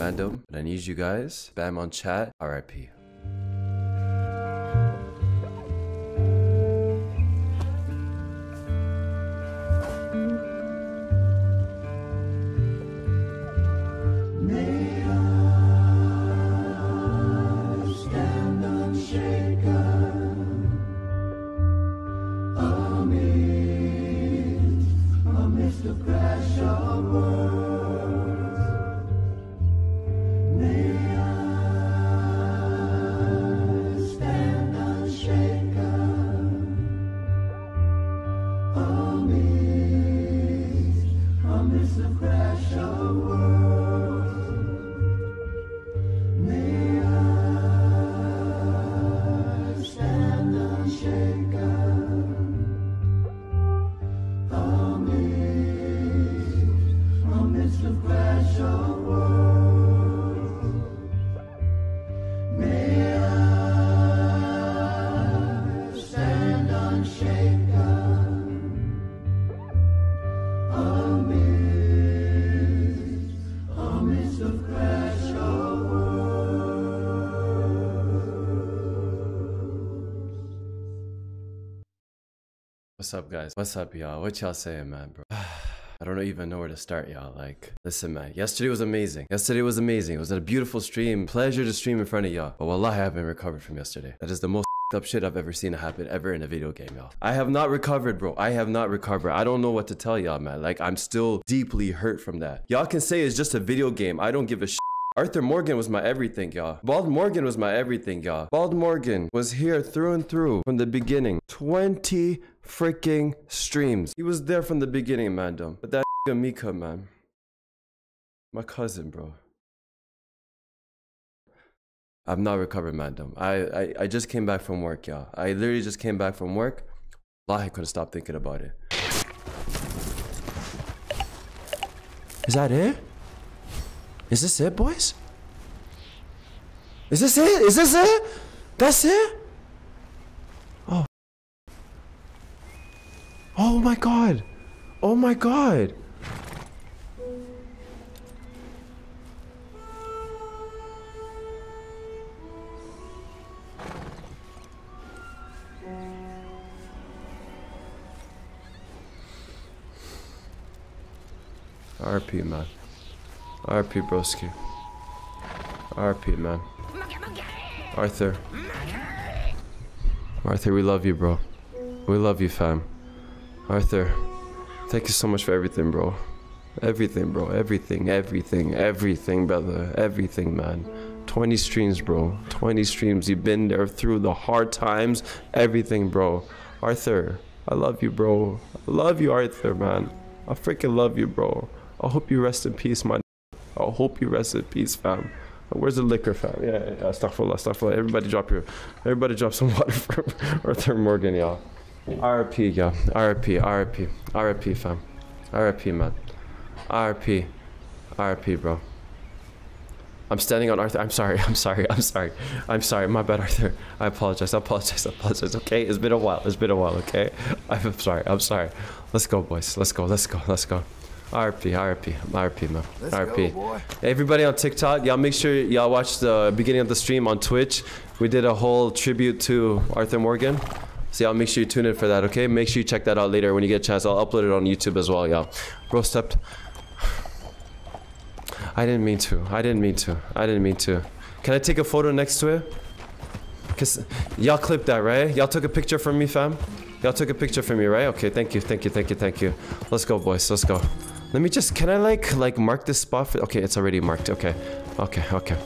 random, but I need you guys. Spam on chat. RIP. What's up, guys? What's up, y'all? What y'all saying, man, bro? I don't even know where to start, y'all. Like, listen, man, yesterday was amazing. Yesterday was amazing. It was a beautiful stream. Pleasure to stream in front of y'all. But wallahi, I haven't recovered from yesterday. That is the most up shit I've ever seen happen ever in a video game, y'all. I have not recovered, bro. I have not recovered. I don't know what to tell y'all, man. Like, I'm still deeply hurt from that. Y'all can say it's just a video game. I don't give a shit. Arthur Morgan was my everything, y'all. Bald Morgan was my everything, y'all. Bald Morgan was here through and through from the beginning. 20 freaking streams. He was there from the beginning, man. But that Mika, man. My cousin, bro. I've not recovered, man. I just came back from work, y'all. I literally just came back from work. I couldn't stop thinking about it. Is that it? Is this it, boys? Is this it? Is this it? That's it? Oh. Oh my god. Oh my god. RP, man. RP, broski. RP, man. Arthur. Arthur, we love you, bro. We love you, fam. Arthur, thank you so much for everything, bro. Everything, bro. Everything, everything, everything, brother. Everything, man. 20 streams, bro. 20 streams. You've been there through the hard times. Everything, bro. Arthur, I love you, bro. I love you, Arthur, man. I freaking love you, bro. I hope you rest in peace, my... I hope you rest in peace, fam. Where's the liquor, fam? Yeah, astaghfirullah, astaghfirullah. Everybody drop your... Everybody drop some water for Arthur Morgan, y'all. RIP, y'all. RIP, RIP. RIP, fam. RIP, man. RIP. RIP, bro. I'm standing on Arthur. I'm sorry. I'm sorry. I'm sorry. I'm sorry. My bad, Arthur. I apologize. I apologize. I apologize. Okay? It's been a while. It's been a while, okay? I'm sorry. I'm sorry. Let's go, boys. Let's go. Let's go. Let's go. RP, RP, RP, man. Let's RP. Go, everybody on TikTok, y'all make sure y'all watch the beginning of the stream on Twitch. We did a whole tribute to Arthur Morgan. So y'all make sure you tune in for that, okay? Make sure you check that out later when you get a chance. I'll upload it on YouTube as well, y'all. Bro stepped. I didn't mean to. I didn't mean to. I didn't mean to. Can I take a photo next to it? Cause y'all clipped that, right? Y'all took a picture from me, fam? Y'all took a picture from me, right? Okay, thank you, thank you, thank you, thank you. Let's go, boys. Let's go. Let me just, can I like mark this spot for, okay, it's already marked, okay. Okay, okay.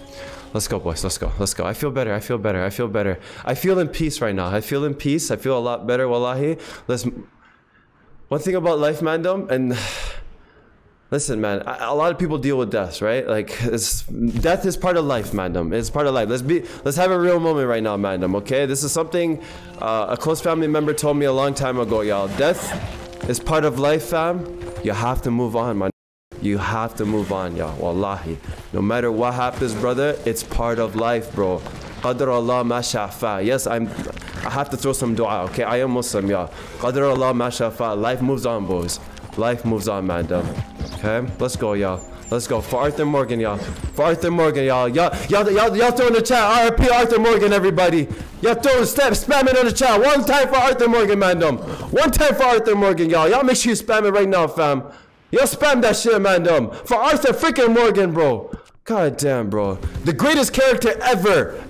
Let's go, boys, let's go, let's go. I feel better, I feel better, I feel better. I feel in peace right now, I feel in peace. I feel a lot better, wallahi. Let's, one thing about life, mandom, and listen, man, a lot of people deal with death, right? Like, it's, death is part of life, mandom. It's part of life. Let's have a real moment right now, mandom, okay? This is something a close family member told me a long time ago, y'all. Death is part of life, fam. You have to move on, man. You have to move on, y'all. Wallahi. No matter what happens, brother, it's part of life, bro. Qadr Allah ma shafa. Yes, I have to throw some dua, okay? I am Muslim, y'all. Qadr Allah ma shafa. Life moves on, boys. Life moves on, man. Okay? Let's go, y'all. Let's go for Arthur Morgan, y'all. For Arthur Morgan, y'all. Y'all throw in the chat. RIP Arthur Morgan, everybody. Y'all throw a step, spam it in the chat. One time for Arthur Morgan, man. One time for Arthur Morgan, y'all. Y'all make sure you spam it right now, fam. Y'all spam that shit, man. For Arthur freaking Morgan, bro. God damn, bro. The greatest character ever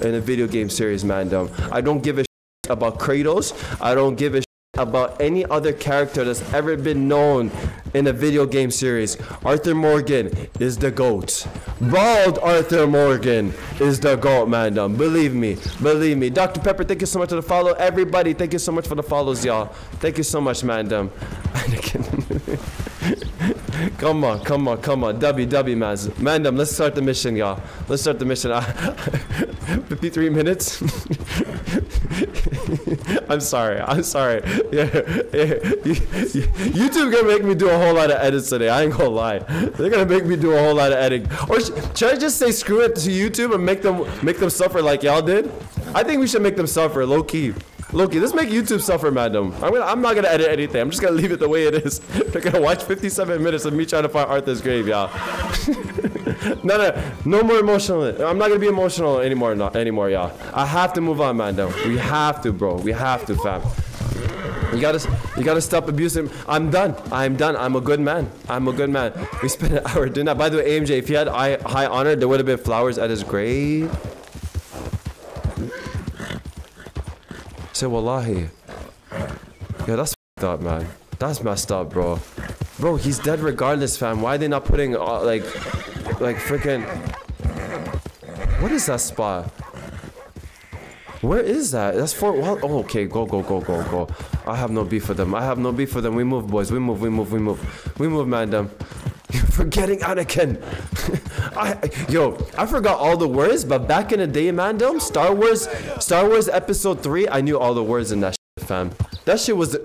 in a video game series, man. I don't give a shit about Kratos. I don't give a shit about any other character that's ever been known in a video game series. Arthur Morgan is the GOAT. Bald Arthur Morgan is the GOAT, man. Believe me. Believe me. Dr. Pepper, thank you so much for the follow. Everybody, thank you so much for the follows, y'all. Thank you so much, man. Anakin. Come on, come on, come on. W, man. Mandam, let's start the mission, y'all. Let's start the mission. 53 minutes. I'm sorry. I'm sorry. YouTube gonna make me do a whole lot of edits today. I ain't gonna lie. They're gonna make me do a whole lot of editing. Or should I just say screw it to YouTube and make them suffer like y'all did? I think we should make them suffer, low key. Loki, let's make YouTube suffer, madam. I'm not gonna edit anything. I'm just gonna leave it the way it is. They're gonna watch 57 minutes of me trying to find Arthur's grave, y'all. No more emotional. I'm not gonna be emotional anymore, y'all. I have to move on, madam. We have to, bro. We have to, fam. You gotta stop abusing. I'm done. I'm done. I'm a good man. I'm a good man. We spent an hour doing that. By the way, AMJ, if you had high honor, there would have been flowers at his grave. Say wallahi. Yeah, that's fucked up, man. That's messed up, bro. Bro, he's dead regardless, fam. Why are they not putting like freaking? What is that spot? Where is that? That's Fort Wall. Oh, okay, go. I have no beef with them. I have no beef with them. We move, boys. We move, man. Them. You're forgetting Anakin. I forgot all the words, but back in the day, man, Star Wars Episode 3, I knew all the words in that shit, fam. That shit was, a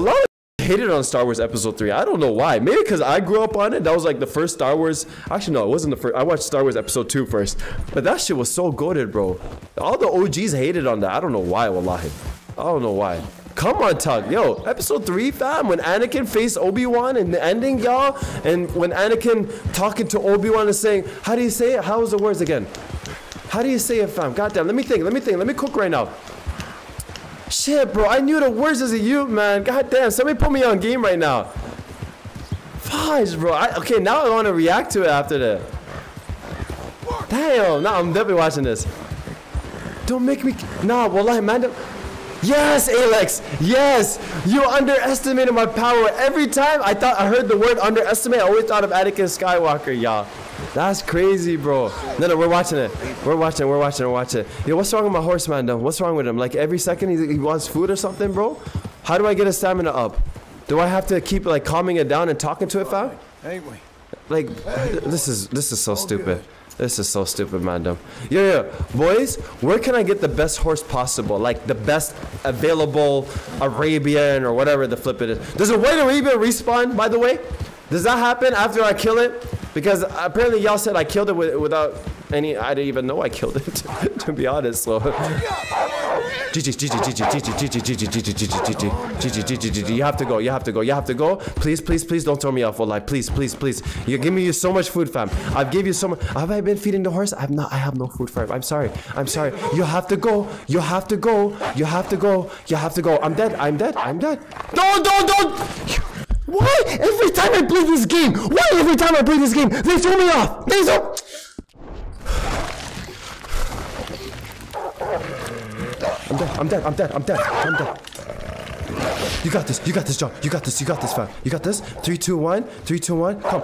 lot of hated on Star Wars Episode 3. I don't know why. Maybe because I grew up on it. That was like the first Star Wars. Actually, no, it wasn't the first. I watched Star Wars Episode 2 first. But that shit was so goated, bro. All the OGs hated on that. I don't know why, wallahi. I don't know why. Come on, Tug. Yo, episode 3, fam, when Anakin faced Obi-Wan in the ending, y'all, and when Anakin talking to Obi-Wan and saying, how do you say it? How was the words again? How do you say it, fam? Goddamn, let me think. Let me cook right now. Shit, bro, I knew the words as a youth, man. Goddamn, somebody put me on game right now. Fudge, bro. Okay, now I want to react to it after that. Damn, nah, I'm definitely watching this. Don't make me... Nah, wallahi, man. Yes, Alex. Yes, you underestimated my power. Every time I thought I heard the word underestimate, I always thought of Anakin Skywalker, y'all. That's crazy, bro. No, we're watching it. We're watching it. Yo, what's wrong with my horse, man? Though? What's wrong with him? Like every second he wants food or something, bro. How do I get his stamina up? Do I have to keep like calming it down and talking to it, fam? Like, this is so stupid. This is so stupid, man. Yeah. Boys, where can I get the best horse possible? Like the best available Arabian or whatever the flip it is. Does a white Arabian respawn, by the way? Does that happen after I kill it? Because apparently y'all said I killed it without any... I didn't even know I killed it, to be honest. So... GG. You have to go. Please don't throw me off. Wallahi, please. You give me so much food, fam. I've gave you so much. Have I been feeding the horse? I've not. I have no food for him. I'm sorry. You have to go. I'm dead. Don't. Why every time I play this game? They throw me off. I'm dead. You got this, John. You got this, fam. You got this. 3, 2, 1. Come.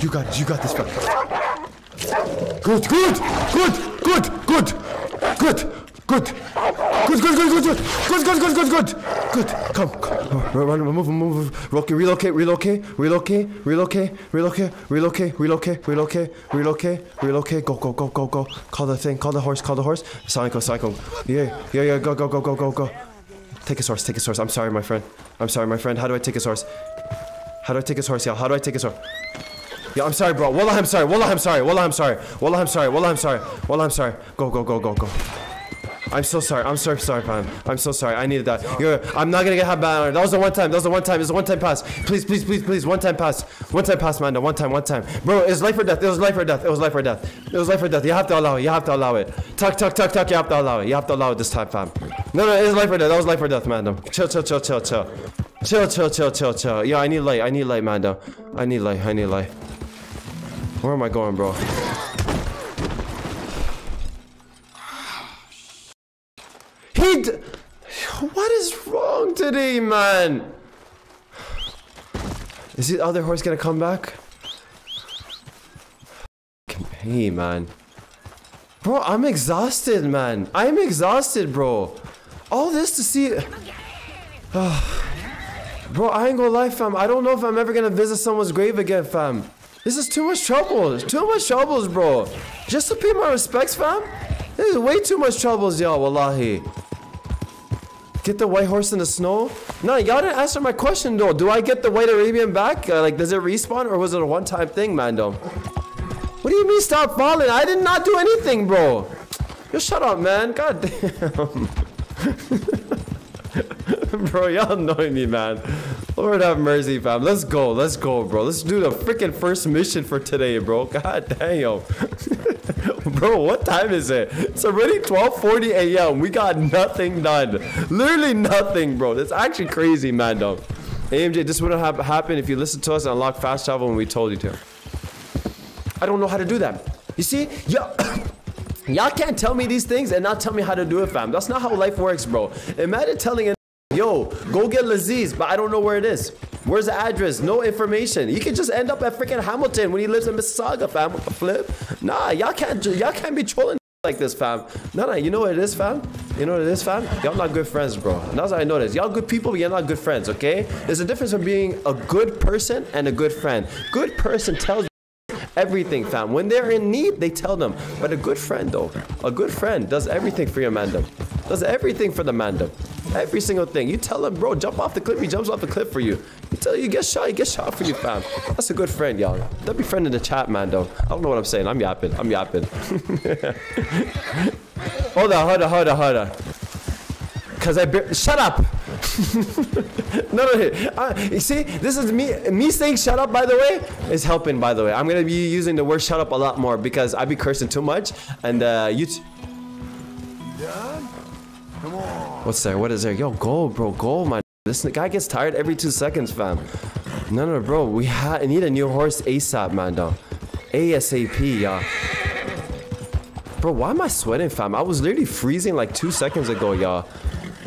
You got this, fam. Good. Come. Run, move. Relocate. Go. Call the horse. Psycho. Yeah. Go. Take his horse. I'm sorry, my friend. How do I take his horse? Yeah. How do I take his horse? Yeah, I'm sorry, bro. Wallah, I'm sorry. Go. I'm so sorry. I'm so sorry, fam. I'm so sorry. I needed that. You're, I'm not gonna get bad on it. That was the one time. That was the one time. It was a one-time pass. Please, please, please, please. One-time pass. One-time pass, Manda. One time. Bro, it was life or death. It was life or death. It was life or death. It was life or death. You have to allow it. You have to allow it. Tuck. You have to allow it. You have to allow it this time, fam. No, no. It was life or death. That was life or death, Manda. Chill. Yeah, I need light, Manda. I need light. Where am I going, bro? What is wrong today, man? Is the other horse gonna come back? Hey, man. Bro, I'm exhausted, man. I'm exhausted, bro. All this to see... Bro, I ain't gonna lie, fam. I don't know if I'm ever gonna visit someone's grave again, fam. This is too much troubles. Too much troubles, bro. Just to pay my respects, fam? This is way too much troubles, y'all, wallahi. Get the white horse in the snow? No, y'all didn't answer my question, though. Do I get the white Arabian back? Like, does it respawn, or was it a one-time thing, Mando? What do you mean, stop falling? I did not do anything, bro. Yo, shut up, man. God damn. Bro, y'all annoy me, man. Lord have mercy, fam. Let's go, bro. Let's do the freaking first mission for today, bro. God damn. Bro, what time is it? It's already 12:40 a.m. We got nothing done. Literally nothing, bro. That's actually crazy, man, though. AMJ, this wouldn't have happened if you listened to us and unlocked fast travel when we told you to. I don't know how to do that. You see? Y'all can't tell me these things and not tell me how to do it, fam. That's not how life works, bro. Imagine telling a yo, go get Laziz, but I don't know where it is. Where's the address? No information. You can just end up at freaking Hamilton when he lives in Mississauga, fam. What the flip? Nah, y'all can't be trolling like this, fam. Nah, you know what it is, fam? You know what it is, fam? Y'all not good friends, bro. That's how I know this. Y'all good people, but y'all not good friends, okay? There's a difference between being a good person and a good friend. Good person tells you everything, fam. When they're in need, they tell them. But a good friend, though. A good friend does everything for your mandem. Does everything for the mandem. Every single thing. You tell him, bro, jump off the cliff. He jumps off the cliff for you. You tell him, you get shot for you, fam. That's a good friend, y'all. That'd be friend in the chat, man, though. I don't know what I'm saying. I'm yapping. Hold on. Cause shut up. No, you see, this is me saying shut up, by the way, is helping, by the way. I'm gonna be using the word shut up a lot more because I be cursing too much. And come on. What's there? What is there? Yo, go, bro. Go, man. This guy gets tired every 2 seconds, fam. No, bro. We need a new horse ASAP, man, though. ASAP, y'all. Bro, why am I sweating, fam? I was literally freezing like 2 seconds ago, y'all.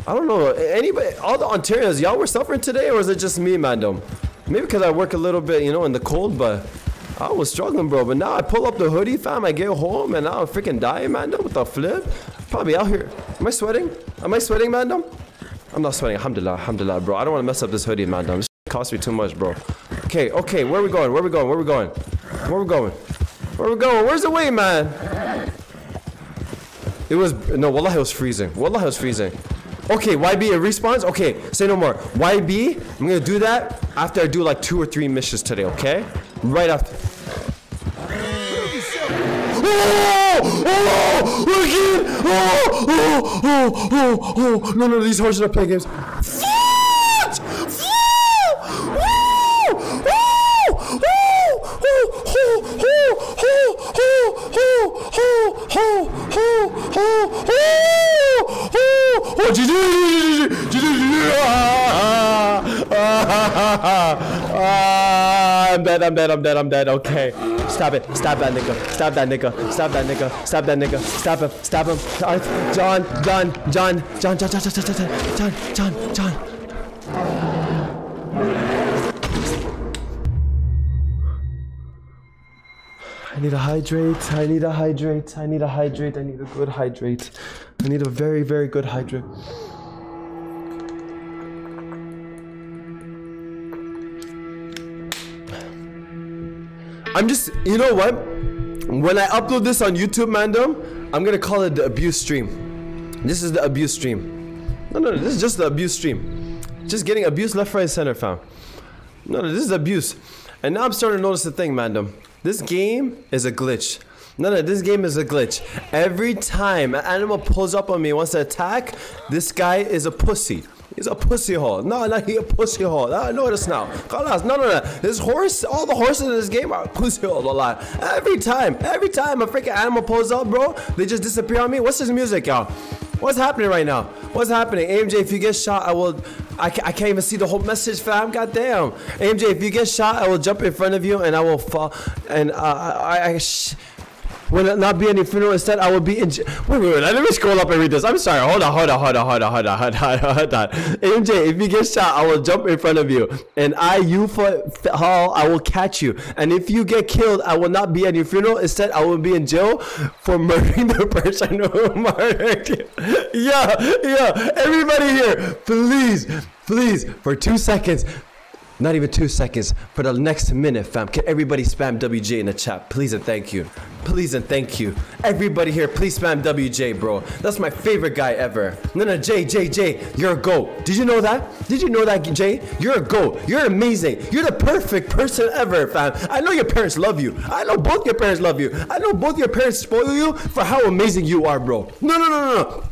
I don't know. Anybody, all the Ontarians, y'all were suffering today, or is it just me, man, though? Maybe because I work a little bit, you know, in the cold, but I was struggling, bro. But now I pull up the hoodie, fam. I get home, and now I'm freaking dying, man, though, with the flip. Probably out here. Am I sweating? Am I sweating, Mandom? I'm not sweating. Alhamdulillah, bro. I don't want to mess up this hoodie, Mandom. This cost me too much, bro. Okay. Where we going? Where's the way, man? It was... No, wallahi, it was freezing. Okay, YB, it respawns? Okay, say no more. YB, I'm going to do that after I do like 2 or 3 missions today, okay? Right after... Oh! No, these horses are playing games. I'm dead. Okay. Stop that nigga. Stop him. John. I need a hydrate. I need a good hydrate. I need a very, very good hydrate. I'm just, you know what? When I upload this on YouTube, Mandom, I'm gonna call it the abuse stream. This is the abuse stream. No, this is just the abuse stream. Just getting abuse left, right, center, fam. No, this is abuse. And now I'm starting to notice the thing, Mandom. This game is a glitch. No, this game is a glitch. Every time an animal pulls up on me and wants to attack, this guy is a pussy. He's a pussyhole. No, he's a pussyhole. I know this now. No. This horse, all the horses in this game are pussyhole a lot. Every time a freaking animal pulls up, bro, they just disappear on me. What's this music, y'all? What's happening right now? What's happening? AMJ, if you get shot, I can't even see the whole message, fam. Goddamn. AMJ, if you get shot, I will jump in front of you and I will fall. And will not be any funeral. Instead, I will be in. Wait. Let me scroll up and read this. I'm sorry. Hold on. AMJ, if you get shot, I will jump in front of you, and I will catch you. And if you get killed, I will not be at your funeral. Instead, I will be in jail for murdering the person who murdered you. Yeah. Everybody here, please, for 2 seconds. Not even 2 seconds. For the next minute, fam. Can everybody spam WJ in the chat? Please and thank you. Please and thank you. Everybody here, please spam WJ, bro. That's my favorite guy ever. No, Jay, you're a GOAT. Did you know that? Did you know that, Jay? You're a GOAT. You're amazing. You're the perfect person ever, fam. I know your parents love you. I know both your parents love you. I know both your parents spoil you for how amazing you are, bro. No.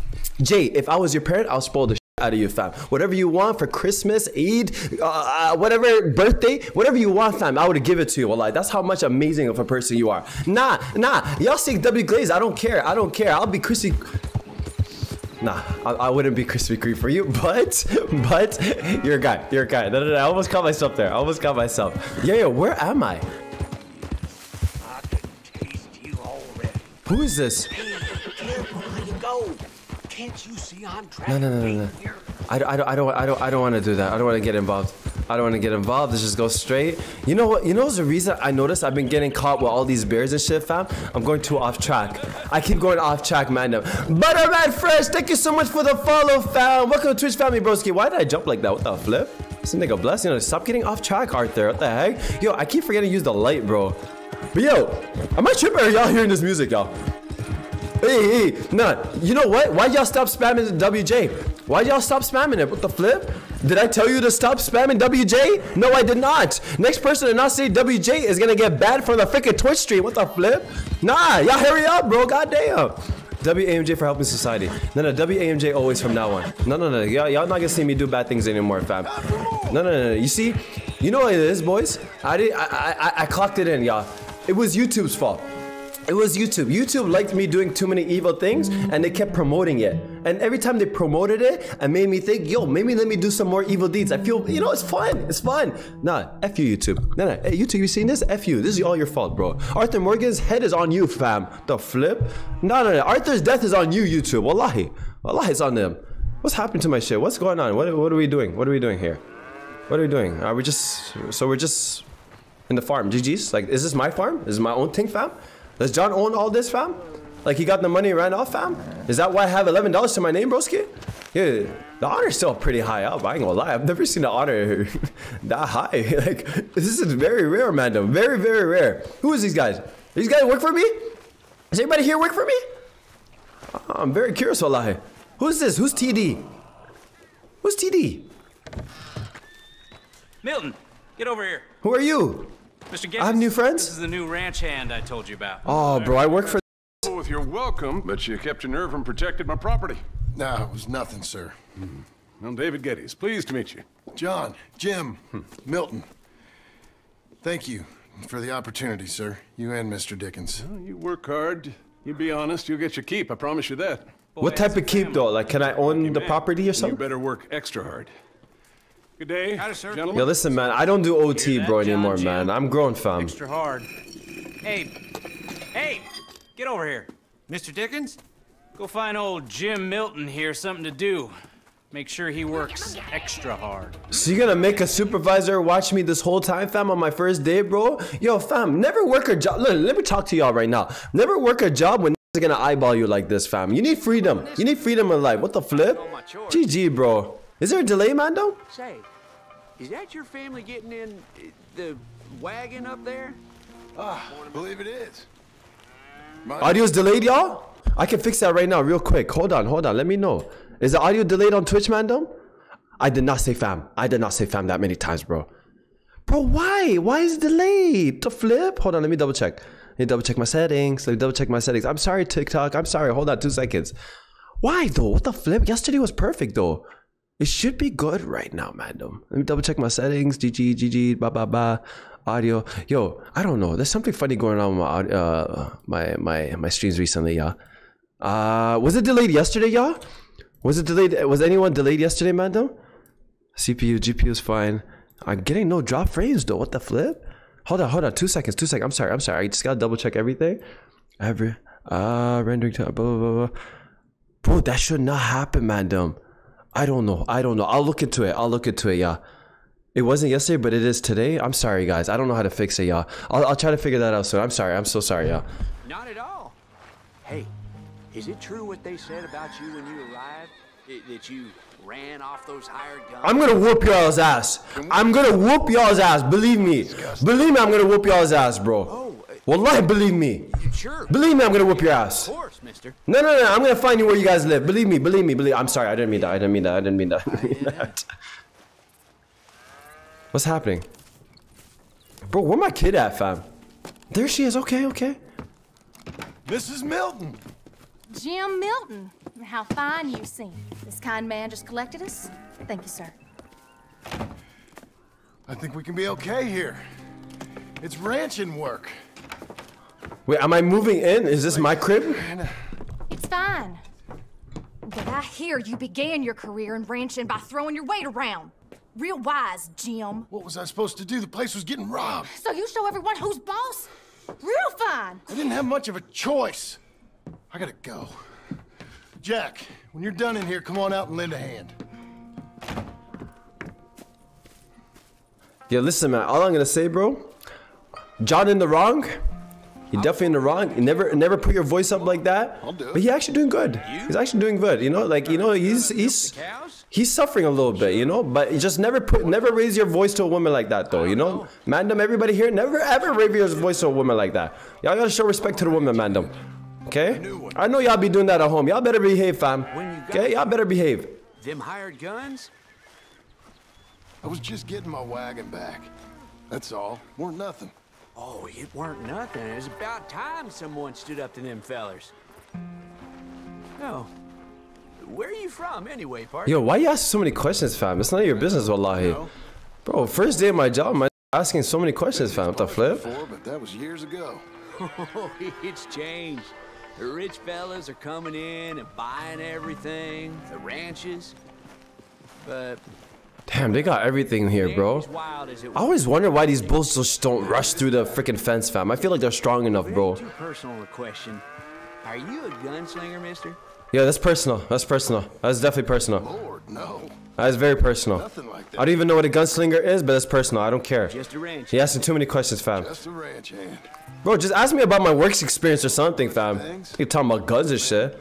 Jay, if I was your parent, I'll spoil the shit out of you, fam. Whatever you want for Christmas, Eid, whatever, birthday, whatever you want, fam, I would give it to you. Wallah, that's how much amazing of a person you are. Nah, y'all see W Glaze, I don't care. I'll be Chrissy. Nah, I wouldn't be Krispy Kreme for you, but you're a guy. No, I almost caught myself there. Yeah, where am I? I can taste you already. Who is this? Careful where you go. Can't you see I'm trapped? No. I don't want to do that. I don't want to get involved. Let's just go straight. You know what? You know what's the reason I noticed I've been getting caught with all these bears and shit, fam? I'm going too off track. I keep going off track, man. Butterman Fresh, thank you so much for the follow, fam. Welcome to Twitch family, broski. Why did I jump like that? What the flip? This nigga bless. Stop getting off track, Arthur. What the heck? Yo, I keep forgetting to use the light, bro. But yo, am I tripping or y'all hearing this music, y'all? Hey, nah, you know what? Why'd y'all stop spamming WJ? Why'd y'all stop spamming it? What the flip? Did I tell you to stop spamming WJ? No, I did not. Next person to not say WJ is gonna get banned from the freaking Twitch stream. What the flip? Nah, y'all hurry up, bro. Goddamn. WAMJ for helping society. No, WAMJ always from now on. No. Y'all not gonna see me do bad things anymore, fam. No. You see? You know what it is, boys? I clocked it in, y'all. It was YouTube's fault. It was YouTube. YouTube liked me doing too many evil things, and they kept promoting it. And every time they promoted it, it made me think, yo, maybe let me do some more evil deeds. I feel, it's fun. Nah, F you, YouTube. No. Hey, YouTube, you seen this? F you. This is all your fault, bro. Arthur Morgan's head is on you, fam. The flip? No. Arthur's death is on you, YouTube. Wallahi, it's on them. What's happened to my shit? What's going on? What are we doing? What are we doing here? What are we doing? We're just in the farm. GG's? Like, is this my farm? Is this my own thing, fam? Does John own all this, fam? Like, he got the money and ran off, fam? Is that why I have $11 to my name, broski? Yeah, the honor's still pretty high up, I ain't gonna lie. I've never seen the honor that high. Like, this is very rare, man. Very, very rare. Who is these guys? These guys work for me? Does anybody here work for me? Oh, I'm very curious, wallahi. Who's this? Who's TD? Who's TD? Milton, get over here. Who are you? Mr. Geddes, I have new friends? This is the new ranch hand I told you about. Oh, bro, I work for with your welcome, but you kept your nerve and protected my property. Nah, it was nothing, sir. I'm David Geddes. Pleased to meet you. John, Jim, Milton. Thank you for the opportunity, sir. You and Mr. Dickens. Well, you work hard, you be honest, you'll get your keep. I promise you that. Boy, what type of keep, though? Like, can I own the property or something? You better work extra hard. Good day, gentlemen. Yo, listen, man. I don't do OT, bro, anymore, man. I'm grown, fam. Extra hard. Hey, get over here, Mr. Dickens. Go find old Jim Milton here something to do. Make sure he works extra hard. So you're gonna make a supervisor watch me this whole time, fam, on my first day, bro? Yo, fam, never work a job. Look, let me talk to y'all right now. Never work a job when they're gonna eyeball you like this, fam. You need freedom. You need freedom in life. What the flip? GG, bro. Is there a delay, man, though? Say, is that your family getting in the wagon up there? I believe it is. Audio's delayed, y'all? I can fix that right now, real quick. Hold on. Let me know. Is the audio delayed on Twitch, man, though? I did not say fam that many times, bro. Bro, why? Why is it delayed? The flip? Hold on, let me double check. Let me double check my settings. Let me double check my settings. I'm sorry, TikTok. I'm sorry. Hold on 2 seconds. Why though? What the flip? Yesterday was perfect though. It should be good right now, madam. Let me double check my settings. GG, GG, ba ba ba. Audio. Yo, I don't know. There's something funny going on with my, my streams recently, y'all. Was it delayed yesterday, y'all? Was it delayed? Was anyone delayed yesterday, madam? CPU, GPU is fine. I'm getting no drop frames though. What the flip? Hold on, hold on. 2 seconds. 2 seconds. I'm sorry. I'm sorry. I just gotta double check everything. Every rendering time. Blah blah blah. Bro, that should not happen, madam. I don't know. I don't know. I'll look into it. I'll look into it, yeah. It wasn't yesterday, but it is today. I'm sorry, guys. I don't know how to fix it, yeah. I'll try to figure that out soon. I'm sorry. I'm so sorry, yeah. Not at all. Hey, is it true what they said about you when you arrived? That you ran off those hired guns? I'm gonna whoop y'all's ass. I'm gonna whoop y'all's ass. Believe me. Believe me, I'm gonna whoop y'all's ass, bro. Wallahi, believe me. Sure. Believe me, I'm gonna whoop your ass. Of course, mister. No, no, no, I'm gonna find you where you guys live. Believe me, believe me, believe. I'm sorry, I didn't mean that. I didn't mean that. I didn't mean that. I didn't mean that. What's happening? Bro, where my kid at, fam? There she is. Okay, okay. Mrs. Milton. Jim Milton. How fine you seem. This kind man just collected us. Thank you, sir. I think we can be okay here. It's ranching work. Wait, am I moving in? Is this my crib? It's fine. But I hear you began your career in ranching by throwing your weight around. Real wise, Jim. What was I supposed to do? The place was getting robbed. So you show everyone who's boss? Real fine. I didn't have much of a choice. I gotta go. Jack, when you're done in here, come on out and lend a hand. Yeah, listen, man. All I'm gonna say, bro, John in the wrong. You're definitely in the wrong. Never put your voice up like that. But he's actually doing good. He's actually doing good. You know, like, you know, he's suffering a little bit, you know. But just never raise your voice to a woman like that, though. You know, Mandem, everybody here, never ever raise your voice to a woman like that. Y'all gotta show respect to the woman, Mandem. Okay? I know y'all be doing that at home. Y'all better behave, fam. Okay? Y'all better behave. Them hired guns? I was just getting my wagon back. That's all. Weren't nothing. Oh, it weren't nothing. It's about time someone stood up to them fellers. No. Where are you from anyway, partner? Yo, why you ask so many questions, fam? It's none of your business, wallahi. No. Bro, first day of my job, I'm asking so many questions, fam. What the flip? But that was years ago. Oh, it's changed. The rich fellas are coming in and buying everything, the ranches. But damn, they got everything here, bro. I always wonder why these bulls just don't rush through the freaking fence, fam. I feel like they're strong enough, bro. Personal question. Are you a gunslinger, mister? Yeah, that's personal. That's personal. That's definitely personal. Lord, no. That's very personal. Nothing like that. I don't even know what a gunslinger is, but that's personal. I don't care. Just a ranch. He asking too many questions, fam. Just a ranch hand. Bro, just ask me about my works experience or something, fam. You're talking about guns and shit.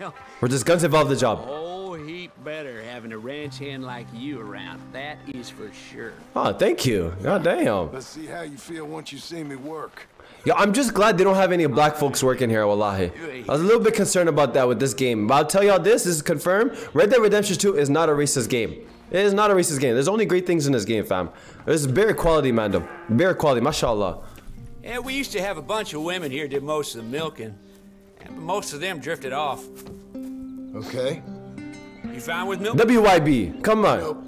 Well, we're just guns involved in the job. Oh, heap better having a ranch hand like you around. That is for sure. Oh, thank you. God damn. Let's see how you feel once you see me work. Yo, I'm just glad they don't have any black folks working here, wallahi. I was a little bit concerned about that with this game. But I'll tell y'all this, this is confirmed. Red Dead Redemption 2 is not a racist game. It is not a racist game. There's only great things in this game, fam. There's bare quality, man. Bare quality, mashallah. Yeah, we used to have a bunch of women here did most of the milking. And most of them drifted off. Okay. You fine with milk? WYB, come on. Nope.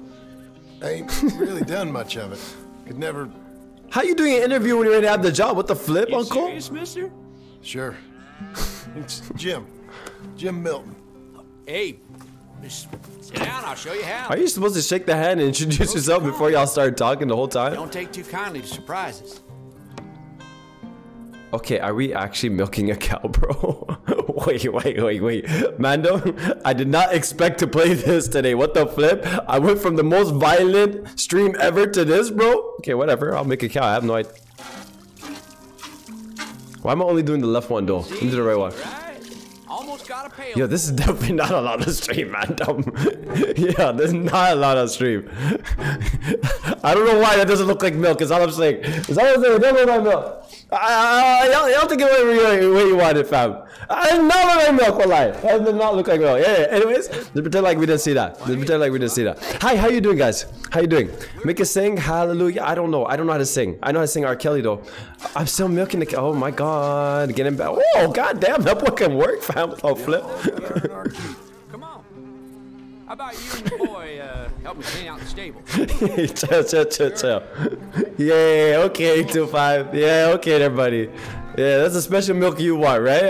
I ain't really done much of it. Could never... How you doing an interview when you already have the job? What the flip, you uncle? Serious, mister? Sure. It's Jim. Jim Milton. Hey, sit down. I'll show you how. Are you supposed to shake the hand and introduce yourself before y'all start talking the whole time? Don't take too kindly to surprises. Okay, are we actually milking a cow, bro? wait. Mando, I did not expect to play this today. What the flip? I went from the most violent stream ever to this, bro? Okay, whatever. I'll make a cow. I have no idea. Why am I only doing the left one, though? I'm doing the right one. Right. Almost got Yo, this is definitely not allowed to stream, man. Yeah, this is not allowed to stream. I don't know why that doesn't look like milk. Is all I'm saying. Is all I'm saying. It doesn't look like milk. I don't think it went where you want it, fam. I did not look like milk for life. I did not look like milk. Yeah. Anyways, let's pretend like we didn't see that. Let's pretend like we didn't see that. Hi, how you doing, guys? How you doing? Make a sing. Hallelujah. I don't know. I don't know how to sing. I know how to sing R. Kelly though. I'm still milking the. Oh my God. Getting back. Oh goddamn. That boy can work, fam. Oh flip. Come on. How about you and your boy help me clean out the stable? chill. Yeah, okay, 2-5. Yeah, okay there, buddy. Yeah, that's a special milk you want, right?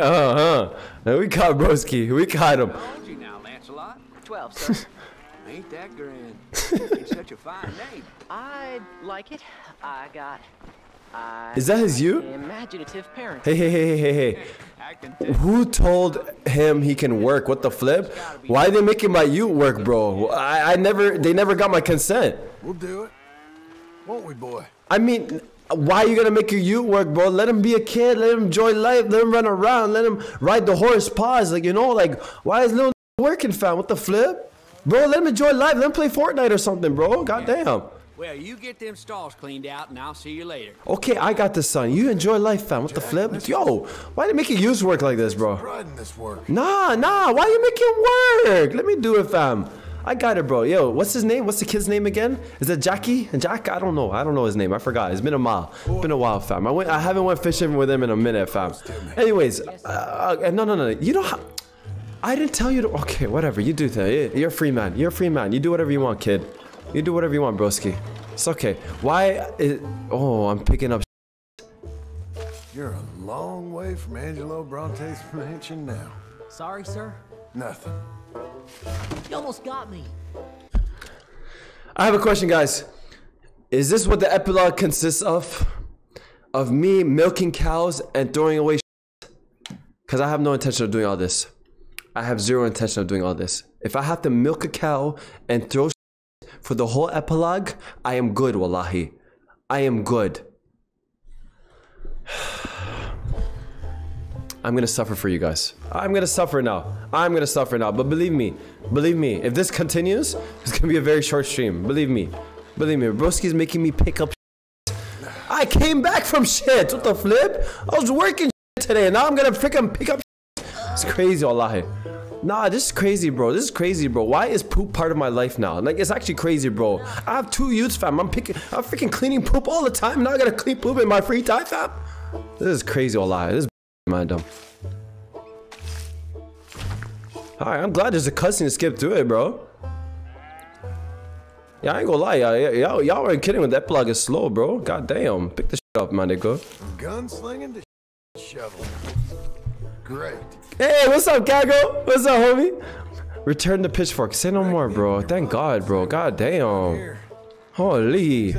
And we caught Broski. We caught him. Now, Lancelot. 12, sir. Ain't that grand? It's such a fine name. I like it. I got it. Is that his you? Imaginative parent. Hey. Who told him he can work? What the flip? Why are they making my you work, bro? They never got my consent. We'll do it. Won't we, boy? I mean, why are you gonna make your you work, bro? Let him be a kid, let him enjoy life, let him run around, let him ride the horse paws, like, you know, like, why is little working, fam? What the flip? Bro, let him enjoy life, let him play Fortnite or something, bro. Goddamn. Well, you get them stalls cleaned out, and I'll see you later. Okay, I got this, son. You enjoy life, fam. What the flip? Yo, why they make you use work like this, bro? Nah. Why you make it work? Let me do it, fam. I got it, bro. Yo, what's his name? What's the kid's name again? Is it Jackie? Jack? I don't know. I don't know his name. I forgot. It's been a mile. It's been a while, fam. I haven't went fishing with him in a minute, fam. Anyways, no. You don't. I didn't tell you to. Okay, whatever. You do that. You're a free man. You're a free man. You do whatever you want, kid. You do whatever you want, broski. It's okay. Why is... Oh, I'm picking up... You're a long way from Angelo Bronte's mansion now. Sorry, sir? Nothing. You almost got me. I have a question, guys. Is this what the epilogue consists of? Of me milking cows and throwing away shit? Because I have no intention of doing all this. I have zero intention of doing all this. If I have to milk a cow and throw shit for the whole epilogue, I am good, wallahi. I am good. I'm gonna suffer for you guys. I'm gonna suffer now. I'm gonna suffer now. But believe me, if this continues, it's gonna be a very short stream. Believe me, broski's making me pick up shit. I came back from shit. What the flip? I was working shit today, and now I'm gonna freaking pick up shit. It's crazy, wallahi. Nah, this is crazy, bro. This is crazy, bro. Why is poop part of my life now? Like, it's actually crazy, bro. I have 2 youths, fam. I'm freaking cleaning poop all the time. Now I gotta clean poop in my free time, fam. This is crazy, wallahi. This is man dumb. Alright, I'm glad there's a cussing to skip through it, bro. Yeah, I ain't gonna lie. Y'all weren't kidding when that plug is slow, bro. God damn. Pick the shit up, man, nigga. Gunslinging to shovel. Great. Hey, what's up, Gago? What's up, homie? Return the pitchfork. Say no more, bro. Thank God, bro. God damn. Holy.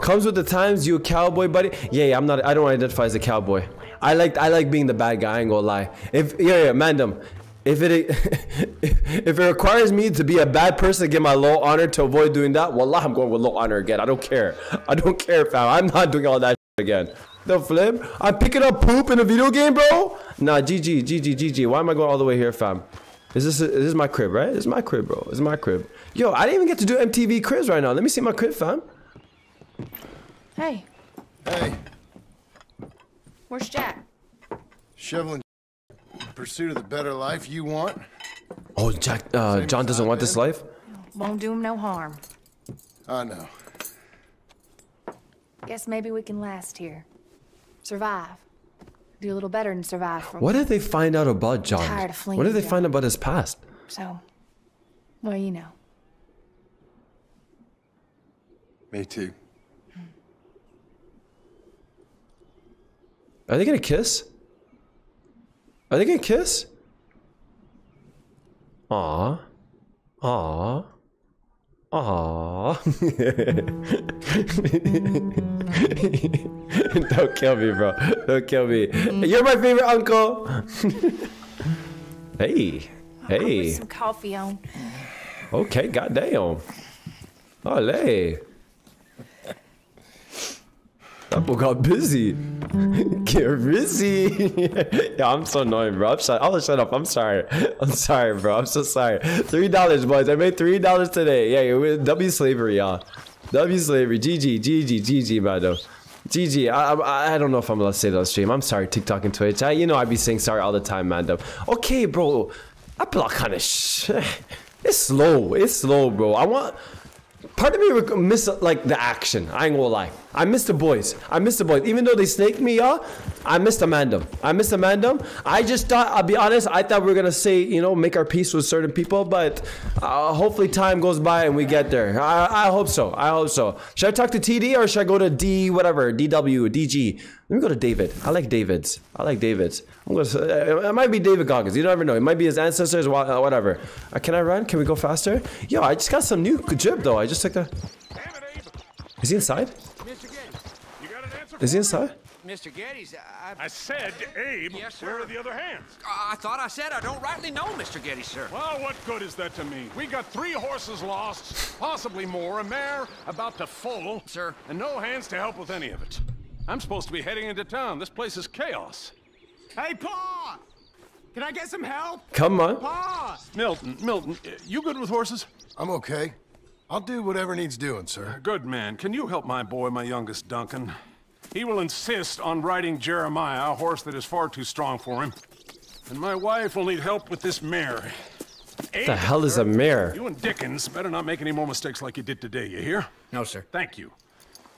Comes with the times, you a cowboy, buddy. Yeah, I'm not. I don't identify as a cowboy. I like being the bad guy. I ain't gonna lie. Mandem. If it requires me to be a bad person to get my low honor to avoid doing that, wallah, I'm going with low honor again. I don't care. I don't care, fam. I'm not doing all that shit again. The flip? I'm picking up poop in a video game, bro? Nah, GG. Why am I going all the way here, fam? Is this my crib, right? This is my crib, bro. This is my crib. Yo, I didn't even get to do MTV Cribs right now. Let me see my crib, fam. Hey. Hey. Where's Jack? Shoveling in pursuit of the better life you want. Oh, Jack, John doesn't want this life? Won't do him no harm. I know. Guess maybe we can last here. Survive. Do a little better and survive. What did they find out about John? What did they find about his past? So, well, you know. Me too. Are they gonna kiss? Are they gonna kiss? Aww. Aww. Aww. Don't kill me, bro. Don't kill me. You're my favorite uncle. Hey. Hey. Put some coffee on. Okay, goddamn. Olay. Apple got busy. Get busy. Yeah, I'm so annoying, bro. I'll shut up. I'm sorry. I'm sorry, bro. I'm so sorry. $3, boys. I made $3 today. Yeah, W slavery, y'all. W slavery. GG, GG, GG, brother. GG, I don't know if I'm allowed to say that on stream. I'm sorry, TikTok and Twitch. You know I be saying sorry all the time, man. Though. Okay, bro. I block kind of shit. It's slow. It's slow, bro. I want... Part of me miss, like, the action. I ain't gonna lie. I miss the boys. I miss the boys. Even though they snaked me, y'all, I missed the mandem. I missed the mandem. I just thought, I'll be honest, I thought we were gonna say, you know, make our peace with certain people, but hopefully time goes by and we get there. I hope so. I hope so. Should I talk to TD or should I go to D, whatever, DW, DG? Let me go to David. I like David's. I like David's. I'm gonna, it might be David Goggins. You never know. It might be his ancestors, whatever. Can I run? Can we go faster? Yo, I just got some new drip, though. I just took the... Is he inside? Is he inside? Mr. Geddes, I said, Abe, yes, sir. Where are the other hands? I thought I said I don't rightly know, Mr. Geddes, sir. Well, what good is that to me? We got 3 horses lost, possibly more, a mare about to foal, sir, and no hands to help with any of it. I'm supposed to be heading into town. This place is chaos. Hey, Pa! Can I get some help? Come on. Pa! Milton, you good with horses? I'm okay. I'll do whatever needs doing, sir. Good man. Can you help my boy, my youngest, Duncan? He will insist on riding Jeremiah, a horse that is far too strong for him. And my wife will need help with this mare. What the hell is a mare? You and Dickens better not make any more mistakes like you did today, you hear? No, sir. Thank you.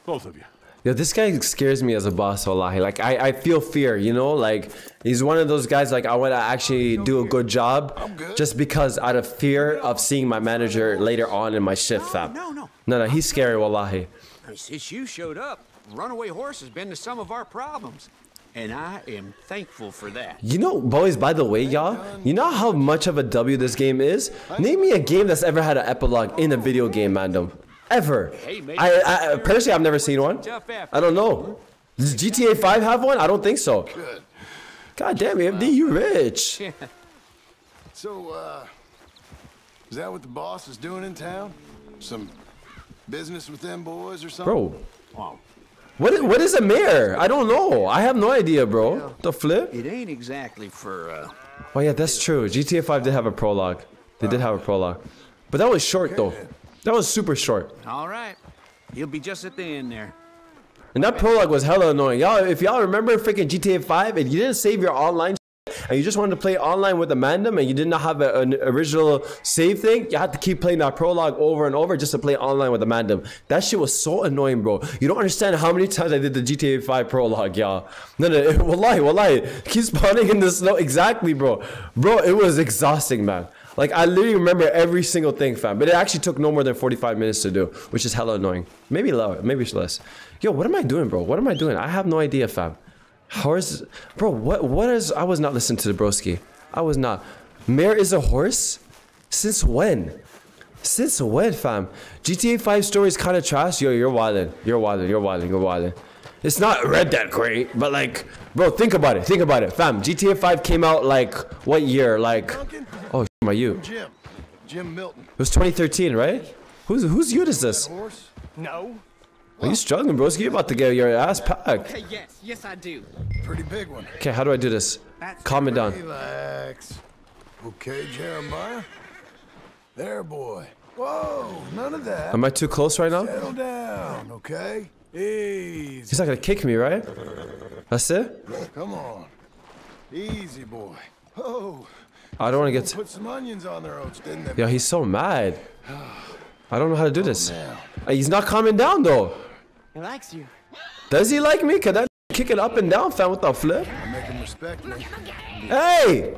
Both of you. Yo, this guy scares me as a boss, wallahi. Like, I feel fear, you know? Like, he's one of those guys, like, I want to actually do a good job just because out of fear of seeing my manager later on in my shift. No, he's scary, wallahi. Since you showed up, runaway horse has been to some of our problems. And I am thankful for that. You know, boys, by the way, y'all, you know how much of a W this game is? Name me a game that's ever had an epilogue in a video game, mandom. Ever. I personally, I've never seen one. I don't know. Does GTA 5 have one? I don't think so. God damn, AMD, you rich. So, is that what the boss is doing in town? Some business with them boys or something? Bro. Wow. What is a mare? I don't know. I have no idea, bro. Yeah. The flip? It ain't exactly for, Oh, yeah, that's true. GTA 5 did have a prologue. They did have a prologue. But that was short, though. That was super short. All right. You'll be just at the end there. And that prologue was hella annoying. Y'all, if y'all remember freaking GTA 5 and you didn't save your online and you just wanted to play online with a mandem and you did not have an original save thing, you had to keep playing that prologue over and over just to play online with a mandem. That shit was so annoying, bro. You don't understand how many times I did the GTA 5 prologue, y'all. No, wallahi. Keep spawning in the snow. Exactly, bro. Bro, it was exhausting, man. Like, I literally remember every single thing, fam. But it actually took no more than 45 minutes to do, which is hella annoying. Maybe lower, maybe less. Yo, what am I doing, bro? What am I doing? I have no idea, fam. Horse, bro, what is... I was not listening to the broski. I was not. Mare is a horse? Since when? Since when, fam? GTA 5 story is kind of trash. Yo, you're wildin'. You're wildin'. You're wildin'. You're wildin'. It's not Red Dead great, but like... Bro, think about it. Think about it, fam. GTA 5 came out like... What year? Like... Oh, my you. Jim Milton. It was 2013, right? Whose you is this? No. Are you struggling, bro? You about to get your ass packed. Okay, yes, I do. Pretty big one. Okay, how do I do this? Calm it down. Relax. Okay, Jeremiah. There, boy. Whoa, none of that. Am I too close right now? Settle down, okay? Easy. He's not gonna kick me, right? That's it? Come on. Easy, boy. Oh. I don't want to get... Put some onions on their oats, didn't they? Yo, he's so mad. I don't know how to do this. He's not calming down, though. He likes you. Does he like me? Can that kick it up and down, fam, with that flip? Make him respect me. Hey!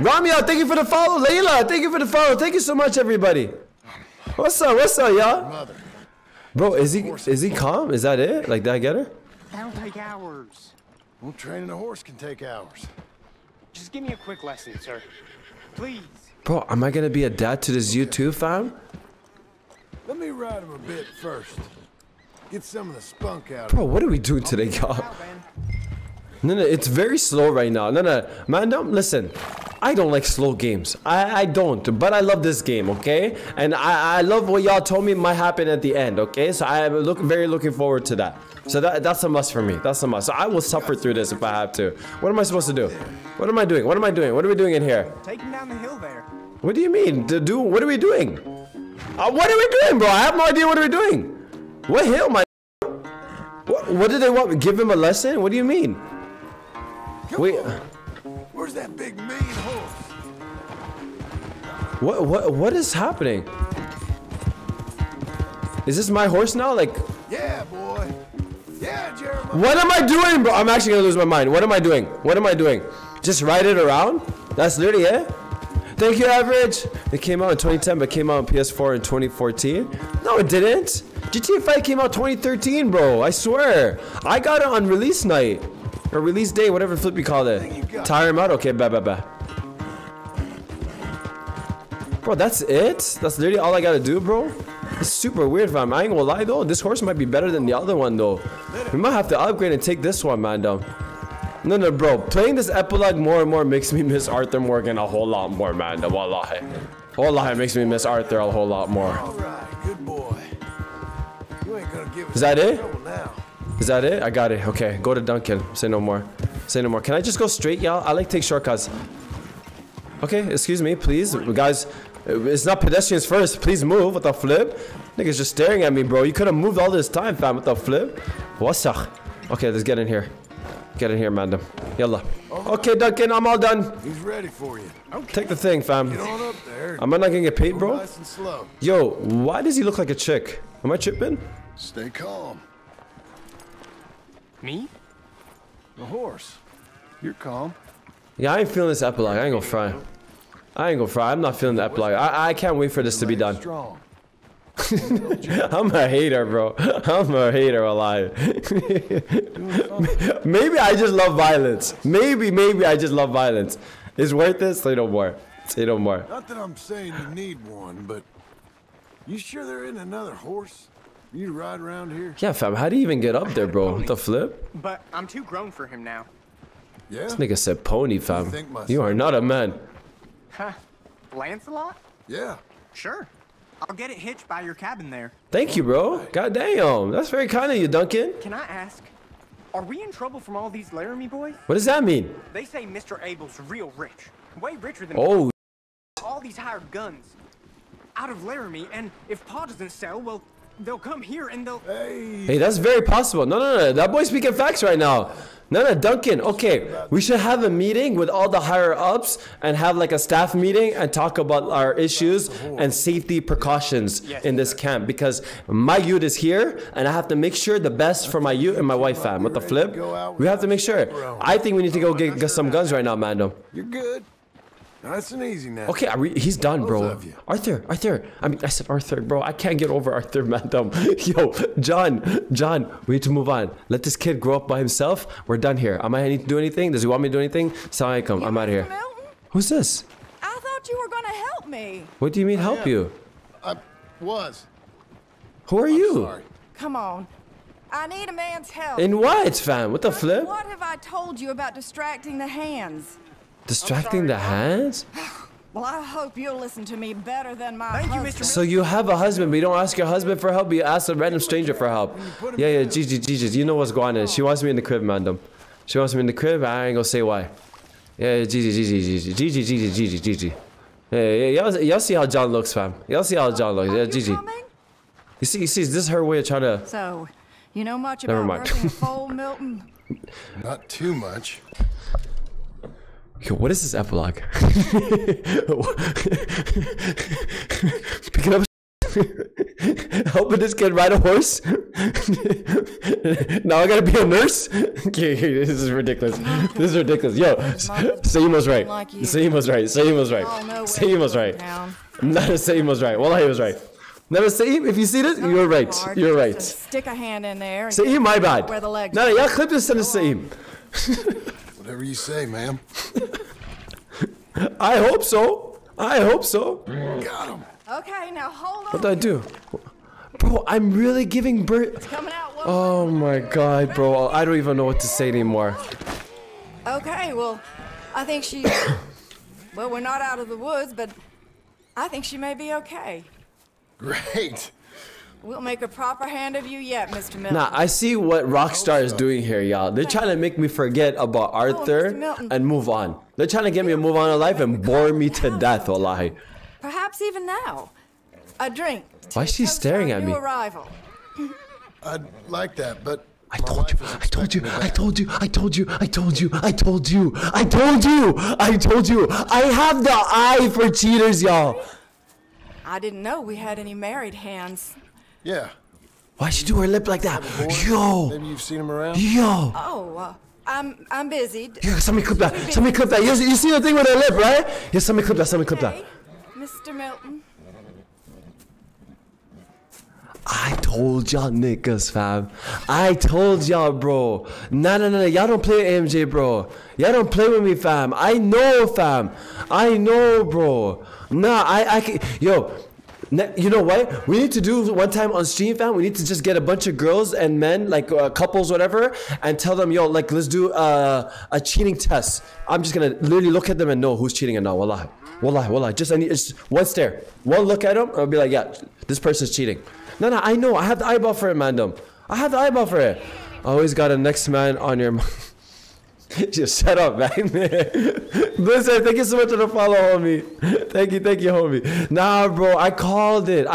Ramya, thank you for the follow. Layla, thank you for the follow. Thank you so much, everybody. What's up, y'all? Bro, is he calm? Is that it? Like, did I get her? That'll take hours. Well, training a horse can take hours. Just give me a quick lesson, sir. Please. Bro, am I gonna be a dad to this YouTube fam? Let me ride him a bit first. Get some of the spunk out. Bro, what are we doing today, y'all? No, it's very slow right now. No, man, don't listen. I don't like slow games. I don't, but I love this game, okay? And I love what y'all told me might happen at the end, okay? So I am very looking forward to that. So that's a must for me. That's a must. So I will suffer through this if I have to. What am I supposed to do? What am I doing? What am I doing? What are we doing in here? Taking down the hill there. What do you mean? To do? What are we doing? What are we doing, bro? I have no idea what we're doing. What hill, my? What do they want? Give him a lesson? What do you mean? Wait. Where's that big main horse? What is happening? Is this my horse now? Like, yeah, boy. Yeah, Jeremiah. What am I doing, bro? I'm actually gonna lose my mind. What am I doing? What am I doing? Just ride it around? That's literally it. Thank you, Average. It came out in 2010, but came out on PS4 in 2014. No, it didn't. GTA 5 came out 2013, bro. I swear. I got it on release night. Or release day, whatever flip you call it. Tire him out? Okay, bye. Bro, that's it? That's literally all I gotta do, bro? It's super weird, fam. I ain't gonna lie, though. This horse might be better than the other one, though. We might have to upgrade and take this one, man, though. No, bro. Playing this epilogue more and more makes me miss Arthur Morgan a whole lot more, man. Wallahi. Wallahi makes me miss Arthur a whole lot more. All right, good boy. You ain't gonna give us any trouble now. Is that it? I got it. Okay, go to Duncan. Say no more. Say no more. Can I just go straight, y'all? I like to take shortcuts. Okay, excuse me, please. Guys, it's not pedestrians first. Please move with a flip. Niggas just staring at me, bro. You could have moved all this time, fam, with a flip. What's up? Okay, let's get in here. Get in here, madam. Yalla. Okay, Duncan, I'm all done. He's ready for you. Okay. Take the thing, fam. Get on up there. Am I not gonna get paid, bro? Nice and slow. Yo, why does he look like a chick? Am I tripping? Stay calm. Me? The horse. You're calm. Yeah, I ain't feeling this epilogue. I ain't gonna fry. I'm not feeling the epilogue. I can't wait for this to be done. I'm a hater, bro. I'm a hater alive. Maybe I just love violence. Maybe I just love violence. It's worth it? Say no more. Say no more. Not that I'm saying you need one, but you sure there isn't another horse? You ride around here? Yeah, fam. How do you even get up there, bro? The flip? But I'm too grown for him now. Yeah. This nigga said pony, fam. You are not a man. Huh? Lancelot? Yeah. Sure. I'll get it hitched by your cabin there. Thank you, bro. God damn. That's very kind of you, Duncan. Can I ask, are we in trouble from all these Laramie boys? What does that mean? They say Mr. Abel's real rich. Way richer than... Oh. All these hired guns. Out of Laramie, and if Pa doesn't sell, well... They'll come here and they'll... Hey, that's very possible. No. That boy's speaking facts right now. No, Duncan. Okay, we should have a meeting with all the higher-ups and have like a staff meeting and talk about our issues and safety precautions in this camp because my youth is here and I have to make sure the best for my youth and my wife, fam. With the flip, we have to make sure. I think we need to go get some guns right now, Mando. You're good. That's an easy now. Okay, he's done, bro. Arthur. I mean, I said Arthur, bro. I can't get over Arthur, madam. Yo, John, we need to move on. Let this kid grow up by himself. We're done here. Am I need to do anything? Does he want me to do anything? Salam alaikum. I'm out of here. Milton? Who's this? I thought you were going to help me. What do you mean help you? I was. Who are you? Sorry. Come on. I need a man's help. In what, fam? What the flip? What have I told you about distracting the hands? Distracting the hands? Well, I hope you'll listen to me better than my husband. So you have a husband, but you don't ask your husband for help, but you ask a random stranger for help. Yeah, Gigi, you know what's going on. She wants me in the crib, man. She wants me in the crib, I ain't gonna say why. Yeah, Gigi. Yeah, y'all see how John looks, fam. Y'all see how John looks. Yeah, Gigi. You see, this is her way of trying to... So, you know much about working a foal, Milton? Not too much. Yo, what is this epilogue? Picking up helping this kid ride a horse? Now I gotta be a nurse? Okay, this is ridiculous. This is ridiculous. Yo, Saima's right. Saima's right. Not a Saima's right. Well, he was right. Never Saeem, if you see this, you're right. You're right. Stick a hand in there. Saeem, my bad. No, y'all clip this and Saeem. Whatever you say, ma'am. I hope so. Got him. Okay, now hold on. What did I do? Bro, I'm really giving birth. It's coming out. Oh my god, bro. I don't even know what to say anymore. Okay, well, I think she... Well, we're not out of the woods, but I think she may be okay. Great. We'll make a proper hand of you yet, Mr. Milton. Nah, I see what Rockstar is doing here, y'all. They're trying to make me forget about Arthur and move on. They're trying to get me to move on in life and bore me to death, wallahi. Perhaps even now. A drink. Why is she staring at me? I'd like that, but I told you. I have the eye for cheaters, y'all. I didn't know we had any married hands. Yeah. Why'd she do her lip like that? Yo. Maybe you've seen him around. Yo. Oh, I'm busy. Yeah, somebody clip that. Somebody clip that. You see the thing with her lip, right? Yeah, somebody clip that. Somebody clip that. Mr. Milton. I told y'all niggas, fam. I told y'all, bro. Nah. Y'all don't play with MJ, bro. Y'all don't play with me, fam. I know, fam. I know, bro. Nah, I can. Yo, you know what? We need to do one time on stream, fam. We need to just get a bunch of girls and men, like couples, whatever, and tell them, yo, like, let's do a cheating test. I'm just gonna literally look at them and know who's cheating and not. Wallahi. Wallahi, wallahi. Just, I need just one stare. One look at them, I'll be like, yeah, this person's cheating. No, I know. I have the eyeball for it, mandom. I have the eyeball for it. I always got a next man on your mind. Just shut up, man. Listen, thank you so much for the follow, homie. Thank you, homie. Nah, bro, I called it,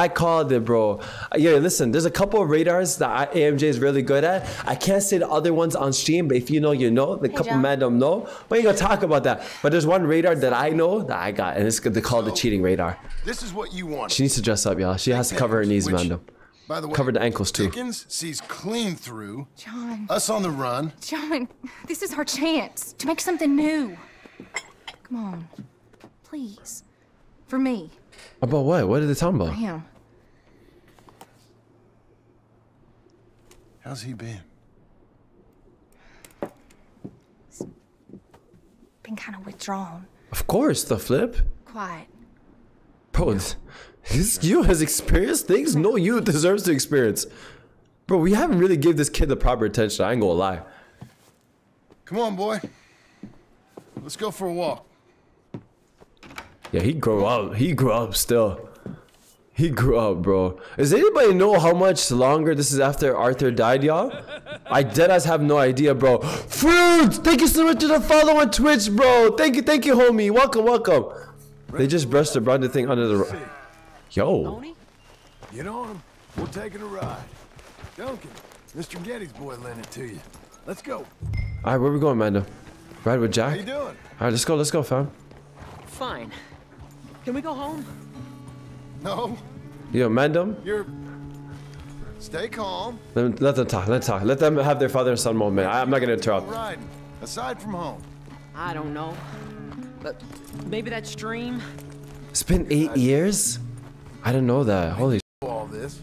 bro. Yeah, listen, there's a couple of radars that AMJ is really good at. I can't say the other ones on stream, but if you know, you know. The couple mandom know. We ain't gonna talk about that. But there's one radar that I know that I got, and it's they call the cheating radar. This is what you want. She needs to dress up, y'all. She has to cover her knees, mandom. By the way, covered the ankles too. Dickens sees clean through us on the run. John, this is our chance to make something new. Come on, please, for me. About what? What are they talking about? Him. How's he been? He's been kind of withdrawn. Of course, the flip. Quiet. Bro, this you has experienced things no you deserves to experience. Bro, we haven't really given this kid the proper attention, I ain't gonna lie. Come on, boy. Let's go for a walk. Yeah, he grew up still. He grew up, bro. Does anybody know how much longer this is after Arthur died, y'all? I dead ass have no idea, bro. Fruits! Thank you so much for the follow on Twitch, bro! Thank you, homie. Welcome. They just brushed the branded thing under the rug. Yo. Get on him. We're taking a ride. Duncan, Mr. Geddes' boy lent it to you. Let's go. All right, where we going, Mando? Ride with Jack? How you doing? All right, let's go, fam. Fine. Can we go home? No. Yo, Mando. You're... Stay calm. Let them talk. Let them have their father and son moment. I'm not gonna interrupt. Riding, aside from home. I don't know. But maybe that stream. It's been 8 years. I didn't know that. Holy all this.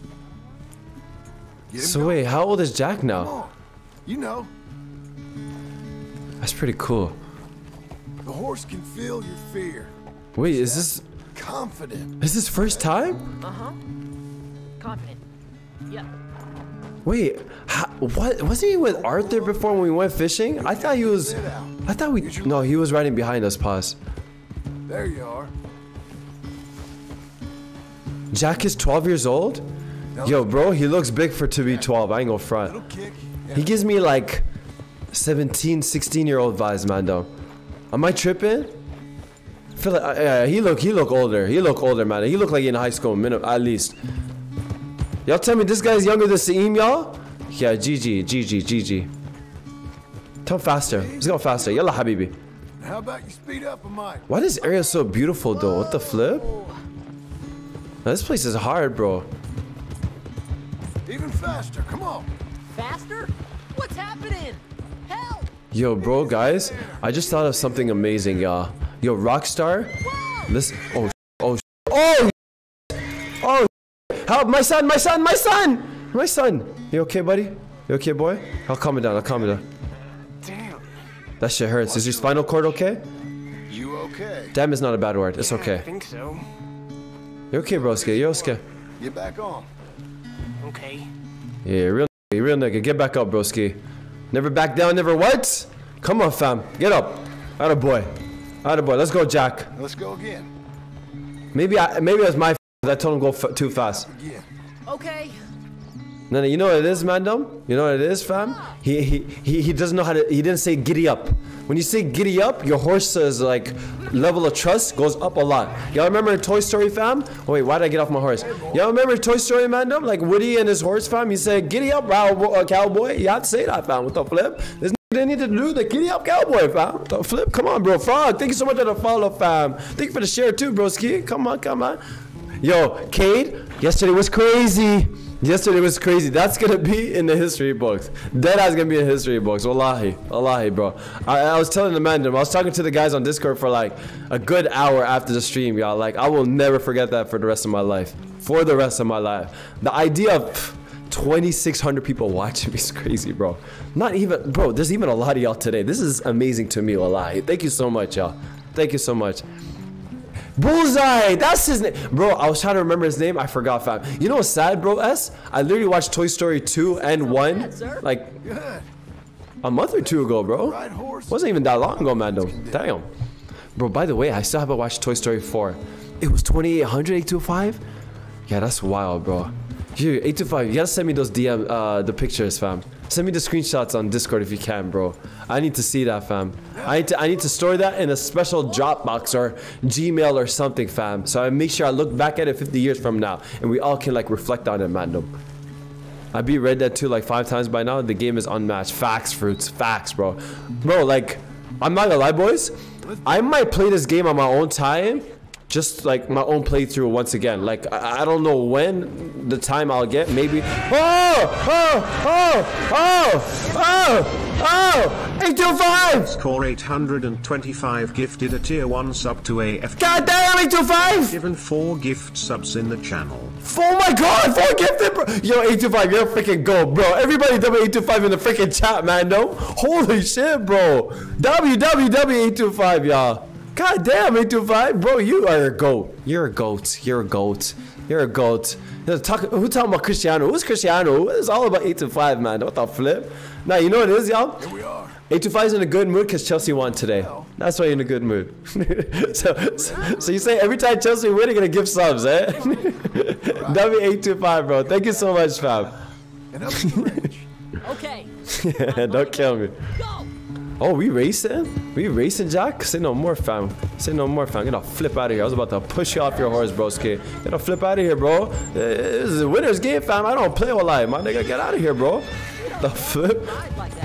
So wait, how old is Jack now? You know. That's pretty cool. The horse can feel your fear. Wait, is this confident? Is this first time? Uh-huh. Confident. Yeah. Wait, what? Wasn't he with Arthur before when we went fishing? I thought he was. I thought we. No, he was riding behind us. Pause. There you are. Jack is 12 years old? Yo, bro, he looks big for to be 12. I ain't gonna front. He gives me like 17, 16-year-old vibes, man, though. Am I tripping? I feel like he look older. He look older, man. He look like he in high school minimum at least. Y'all tell me this guy's younger than Saeem, y'all? Yeah, GG. Come faster. Let's go faster. Yalla habibi. How about you speed up a mic? Why this area so beautiful though? What the flip? Now, this place is hard, bro. Even faster, come on. Faster? What's happening? Help! Yo, bro, guys, I just thought of something amazing, y'all. Yo, Rockstar, listen. Oh! Help! My son! You okay, buddy? You okay, boy? I'll calm it down. Damn. That shit hurts. Is your spinal cord okay? You okay? Damn is not a bad word. It's okay. I think so. You're okay, broski. You're okay. Get back on. Okay. Yeah, real nigga. Get back up, broski. Never back down, never what? Come on, fam. Get up. Atta boy. Alright, boy, let's go, Jack. Let's go again. Maybe it was my f that I told him to go too fast. Yeah. Okay. No, no, you know what it is, Mandom? You know what it is, fam? He doesn't know how to, he didn't say giddy up. When you say giddy up, your horse's like level of trust goes up a lot. Y'all remember Toy Story, fam? Oh, wait, why did I get off my horse? Y'all remember Toy Story, Mandom? Like Woody and his horse, fam? He said giddy up, cowboy. Y'all say that, fam? What the flip? This they need to do the giddy up, cowboy, fam. What the flip? Come on, bro. Frog, thank you so much for the follow, fam. Thank you for the share too, broski. Come on, come on. Yo, Cade, yesterday was crazy. Yesterday was crazy. That's gonna be in the history books. Deadass gonna be in history books. Wallahi, wallahi, bro. I was telling the man, I was talking to the guys on Discord for like a good hour after the stream, y'all. Like, I will never forget that for the rest of my life. For the rest of my life. The idea of 2,600 people watching me is crazy, bro. Not even, bro, there's even a lot of y'all today. This is amazing to me, wallahi. Thank you so much, y'all. Thank you so much. Bullseye, that's his name, bro. I was trying to remember his name, I forgot, fam. You know what's sad, bro? I literally watched Toy Story 2 and 1 like a month or two ago, bro. Wasn't even that long ago, man, though. Damn, bro. By the way, I still haven't watched Toy Story 4. It was 2,800, 825. Yeah, that's wild, bro. You 825. You gotta send me those DM, the pictures, fam. Send me the screenshots on Discord if you can, bro. I need to see that, fam. I need to store that in a special Dropbox or Gmail or something, fam. So I make sure I look back at it 50 years from now, and we all can like reflect on it, man. I beat Red Dead 2 like 5 times by now. The game is unmatched. Facts, fruits. Facts, bro. Bro, like, I'm not gonna lie, boys. I might play this game on my own time. Just like my own playthrough once again. Like, I don't know when the time I'll get. Maybe. Oh! 825! Score 825 gifted a tier 1 sub to AF. God damn, 825! Given 4 gift subs in the channel. Oh my god, 4 gifted, bro! Yo, 825, you're a freaking gold, bro. Everybody W825 in the freaking chat, man, though. Holy shit, bro. WWW825, y'all. God damn, 825, bro, you are a goat. You're a goat. You're a goat. You're a goat. Who's talking about Cristiano? Who's Cristiano? It's all about 825, man. What the flip? Now, you know what it is, y'all? Here we are. 825 is in a good mood because Chelsea won today. That's why you're in a good mood. so you say every time Chelsea win, you're going to give subs, eh? W825, bro. Thank you so much, fam. Okay. Don't kill me. Go. Oh, we racing? We racing, Jack? Say no more, fam. Say no more, fam. Get the flip out of here. I was about to push you off your horse, broski. Get the flip out of here, bro. This is a winner's game, fam. I don't play with life, my nigga. Get out of here, bro. The flip?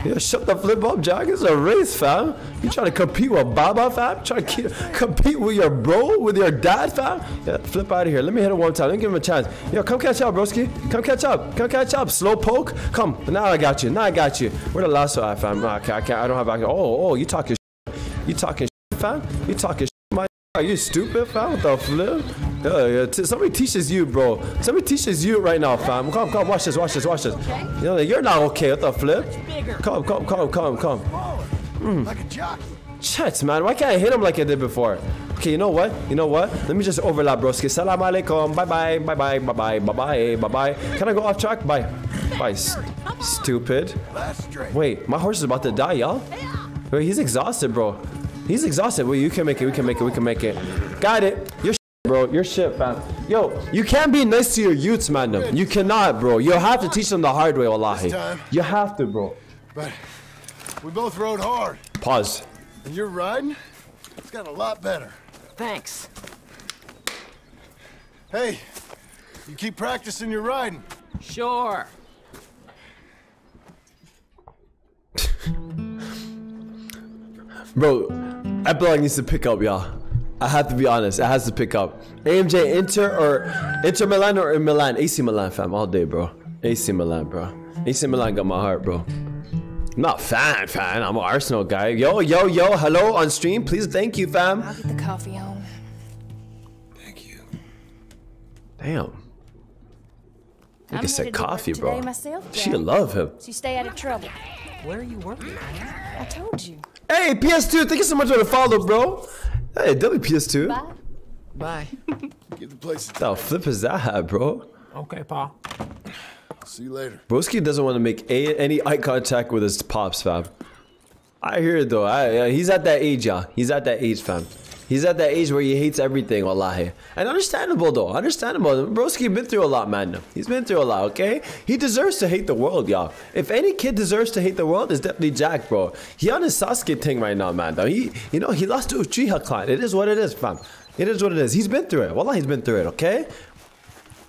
Yeah, shut the flip up, Jack. It's a race, fam. You trying to compete with Baba, fam? Trying to compete with your bro, with your dad, fam? Yeah, flip out of here. Let me hit it one time. Let me give him a chance. Yo, come catch up, broski. Come catch up. Come catch up. Slow poke. Come. Now I got you. Now I got you. Where the lasso at, fam? Okay, I can't. I don't have access. Oh, you talking shit. You talking shit, fam? You talking shit. Are you stupid, fam? What the flip? Somebody teaches you, bro. Somebody teaches you right now, fam. Come, come, watch this, watch this, watch this. You're not okay. What the flip? Come, come, come, come, come. Like a jockey. Shit, man. Why can't I hit him like I did before? Okay, you know what? You know what? Let me just overlap, broski. Salam alaikum. Bye-bye. Bye-bye. Bye-bye. Bye-bye. Bye-bye. Can I go off track? Bye. Bye. Stupid. Wait, my horse is about to die, y'all. Wait, he's exhausted, bro. He's exhausted. Well, you can make it. We can make it. We can make it. Got it. You're shit, bro. You're shit, fam. Yo, you can't be nice to your youths, man. You cannot, bro. You'll have to teach them the hard way, wallahi. You have to, bro. But we both rode hard. Pause. And you're riding? It's got a lot better. Thanks. Hey, you keep practicing your riding. Sure. Bro, epilogue needs to pick up, y'all. I have to be honest, it has to pick up. AMJ, Inter Milan or in Milan? AC Milan, fam, all day, bro. AC Milan, bro. AC Milan got my heart, bro. I'm not fan. I'm an Arsenal guy. Yo, hello on stream. Please, thank you, fam. I'll get the coffee home. Thank you. Damn. I guess that coffee, bro. Myself, she love him. So you stay out of trouble. Where are you working? I told you. Hey, PS2, thank you so much for the follow, bro. Hey, WPS2. Bye. Bye. Get the place. What the flip is that, bro? Okay, pa. See you later. Broski doesn't want to make any eye contact with his pops, fam. I hear it though. He's at that age, y'all. He's at that age, fam. He's at that age where he hates everything, wallahi. And understandable though, understandable. Broski been through a lot, man. He's been through a lot, okay? He deserves to hate the world, y'all. If any kid deserves to hate the world, it's definitely Jack, bro. He on his Sasuke thing right now, man. Though he, you know, he lost to Uchiha clan. It is what it is, fam. It is what it is. He's been through it. Wallahi, he's been through it, okay?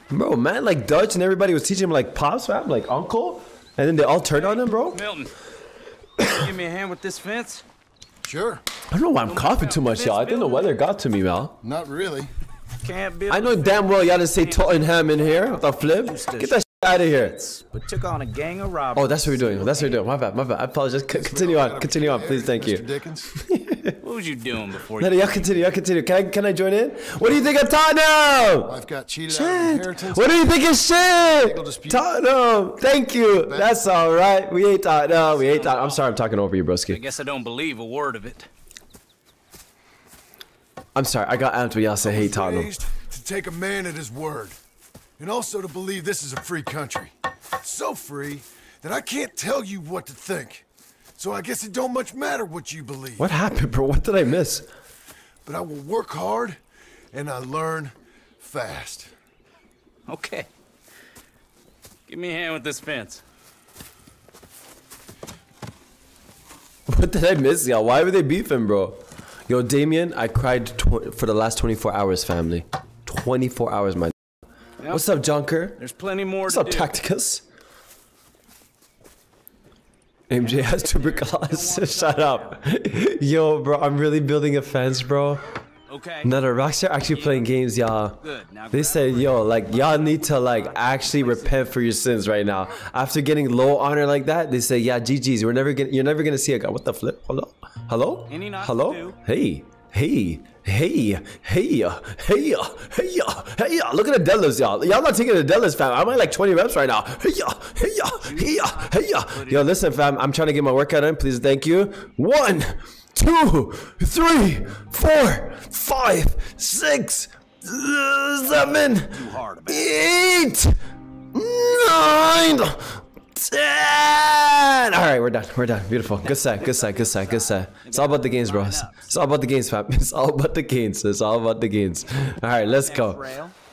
Bro, man, like Dutch and everybody was teaching him like pops, fam, like uncle. And then they all turned on him, bro. Milton, give me a hand with this fence. Sure. I don't know why I'm coughing too much, y'all. I think the weather got to me, Mal. Not really. Can't be. I know damn well y'all didn't say Tottenham in here with a flip. Get that shit out of here. But took on a gang of robbers. Oh, that's what we're doing. That's what we're doing. My bad. My bad. I apologize. Continue on. Continue on, please. Thank you. Mr. Dickens. What was you doing before? No, y'all continue. Y'all continue. Can I join in? What do you think of Tottenham? I've got cheated out of inheritance. What do you think of shit? Tottenham. Thank you. That's all right. We hate Tottenham. We hate Tottenham. I'm sorry. I'm talking over you, broski. I guess I don't believe a word of it. I'm sorry. I got amped when y'all say hate Tottenham. To take a man at his word, and also to believe this is a free country, so free that I can't tell you what to think. So I guess it don't much matter what you believe. What happened, bro? What did I miss? But I will work hard, and I learn fast. Okay. Give me a hand with this fence. What did I miss, y'all? Why were they beefing, bro? Yo, Damien, I cried for the last 24 hours, family. 24 hours, my yep. What's up, Junker? There's plenty more What's up, Tacticus? MJ has tuberculosis. Shut up. Yo, bro, I'm really building a fence, bro. Okay. Now the Rocks are actually playing games, y'all. They said, yo, like, y'all need to, like, actually repent for your sins right now. After getting low honor like that, they say, yeah, GG's. We're never gonna, you're never gonna see a guy. What the flip? Hello? Hello? Hello? Hey. Hey. Hey. Hey. Hey. Hey. Hey. Hey. Look at the deadlifts, y'all. Y'all not taking the deadlifts, fam. I'm at like 20 reps right now. Hey. Hey. Hey. Hey. Yo, listen, fam. I'm trying to get my workout in. Please, thank you. 1, 2, 3, 4, 5, 6, 7, 8, 9, 10. All right, we're done. We're done. Beautiful. Good set. Good set. Good set. Good set. It's all about the gains, bro. It's all about the gains, fam. It's all about the gains. It's all about the gains. All right, let's go.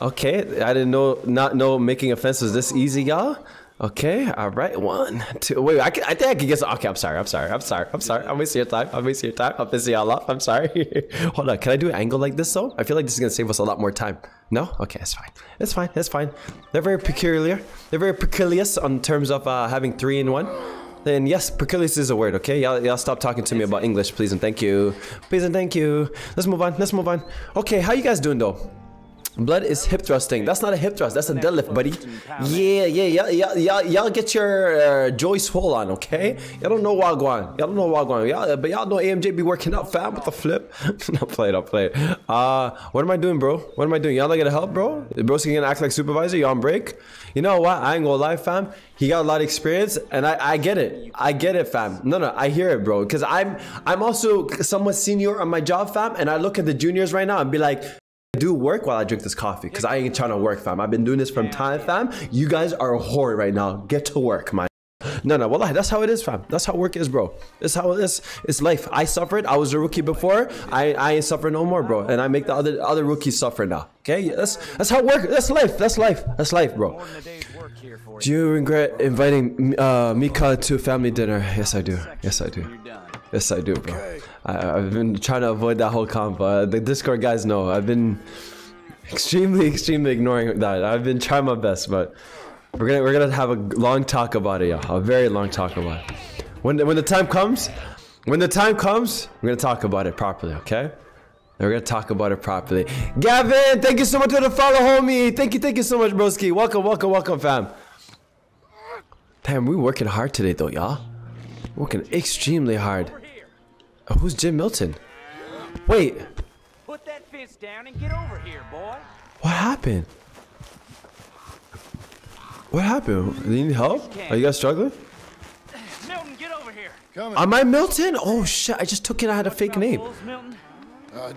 Okay, I didn't know, not know making a fence was this easy, y'all. Okay, all right, 1, 2. Wait, I think I can guess. Okay, I'm sorry. I'm sorry. I'm sorry. I'm sorry. I'm wasting your time. I'm wasting your time. I'm busy a lot. I'm sorry. Hold on. Can I do an angle like this though? I feel like this is gonna save us a lot more time. No? Okay, it's fine. It's fine. It's fine. They're very peculiar. They're very peculious on terms of having 3 in 1. Then yes, peculious is a word. Okay, y'all stop talking to me about English, please and thank you. Please and thank you. Let's move on. Let's move on. Okay, how you guys doing though? Blood is hip thrusting. That's not a hip thrust. That's a deadlift, buddy. Yeah. Y'all get your joy swole on, okay? Y'all don't know Wagwan. Y'all don't know Wagwan. Y'all, but y'all know AMJ be working out, fam. What the flip? I'll play it. I'll play it. What am I doing, bro? What am I doing? Y'all not gonna help, bro? Broski gonna act like supervisor. Y'all on break? You know what? I ain't gonna lie, fam. He got a lot of experience, and I get it. I get it, fam. No, I hear it, bro. Cause I'm also somewhat senior on my job, fam. And I look at the juniors right now and be like, do work while I drink this coffee, because I ain't trying to work, fam. I've been doing this from time, fam. You guys are a whore right now. Get to work, man. No, wallahi, that's how it is, fam. That's how work is, bro. That's how it is. It's life. I suffered. I was a rookie before. I ain't suffering no more, bro. And I make the other rookies suffer now. Okay, that's how work. That's life. That's life. That's life, bro. Do you regret inviting Mika to family dinner? Yes, I do. Yes, I do. Yes, I do, bro. Okay. I've been trying to avoid that whole comp. The Discord guys know. I've been extremely ignoring that. I've been trying my best, but we're gonna have a long talk about it, y'all. A very long talk about it. When the time comes, we're gonna talk about it properly, okay? We're gonna talk about it properly. Gavin, thank you so much for the follow, homie. Thank you so much, broski. Welcome, fam. Damn, we working hard today, though, y'all. Working extremely hard. Oh, who's Jim Milton? Wait. Put that fence down and get over here, boy. What happened? What happened? Do you need help? Are you guys struggling? Milton, get over here. Coming. Am I Milton? Oh shit! I just took it. I had a fake name.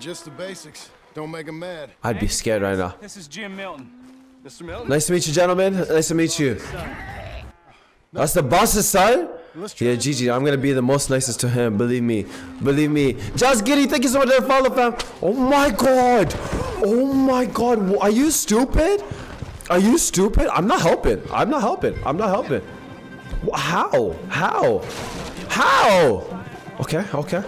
Just the basics. Don't make him mad. I'd be scared right now. This is Jim Milton. Mr. Milton. Nice to meet you, gentlemen. Nice to meet you. That's the boss's son. Yeah, GG, I'm gonna be the most nicest to him, believe me. Believe me. Just Giddy, thank you so much for the follow, fam. Oh my god. Oh my god. Are you stupid? Are you stupid? I'm not helping. I'm not helping. I'm not helping. How? How? How? Okay, okay.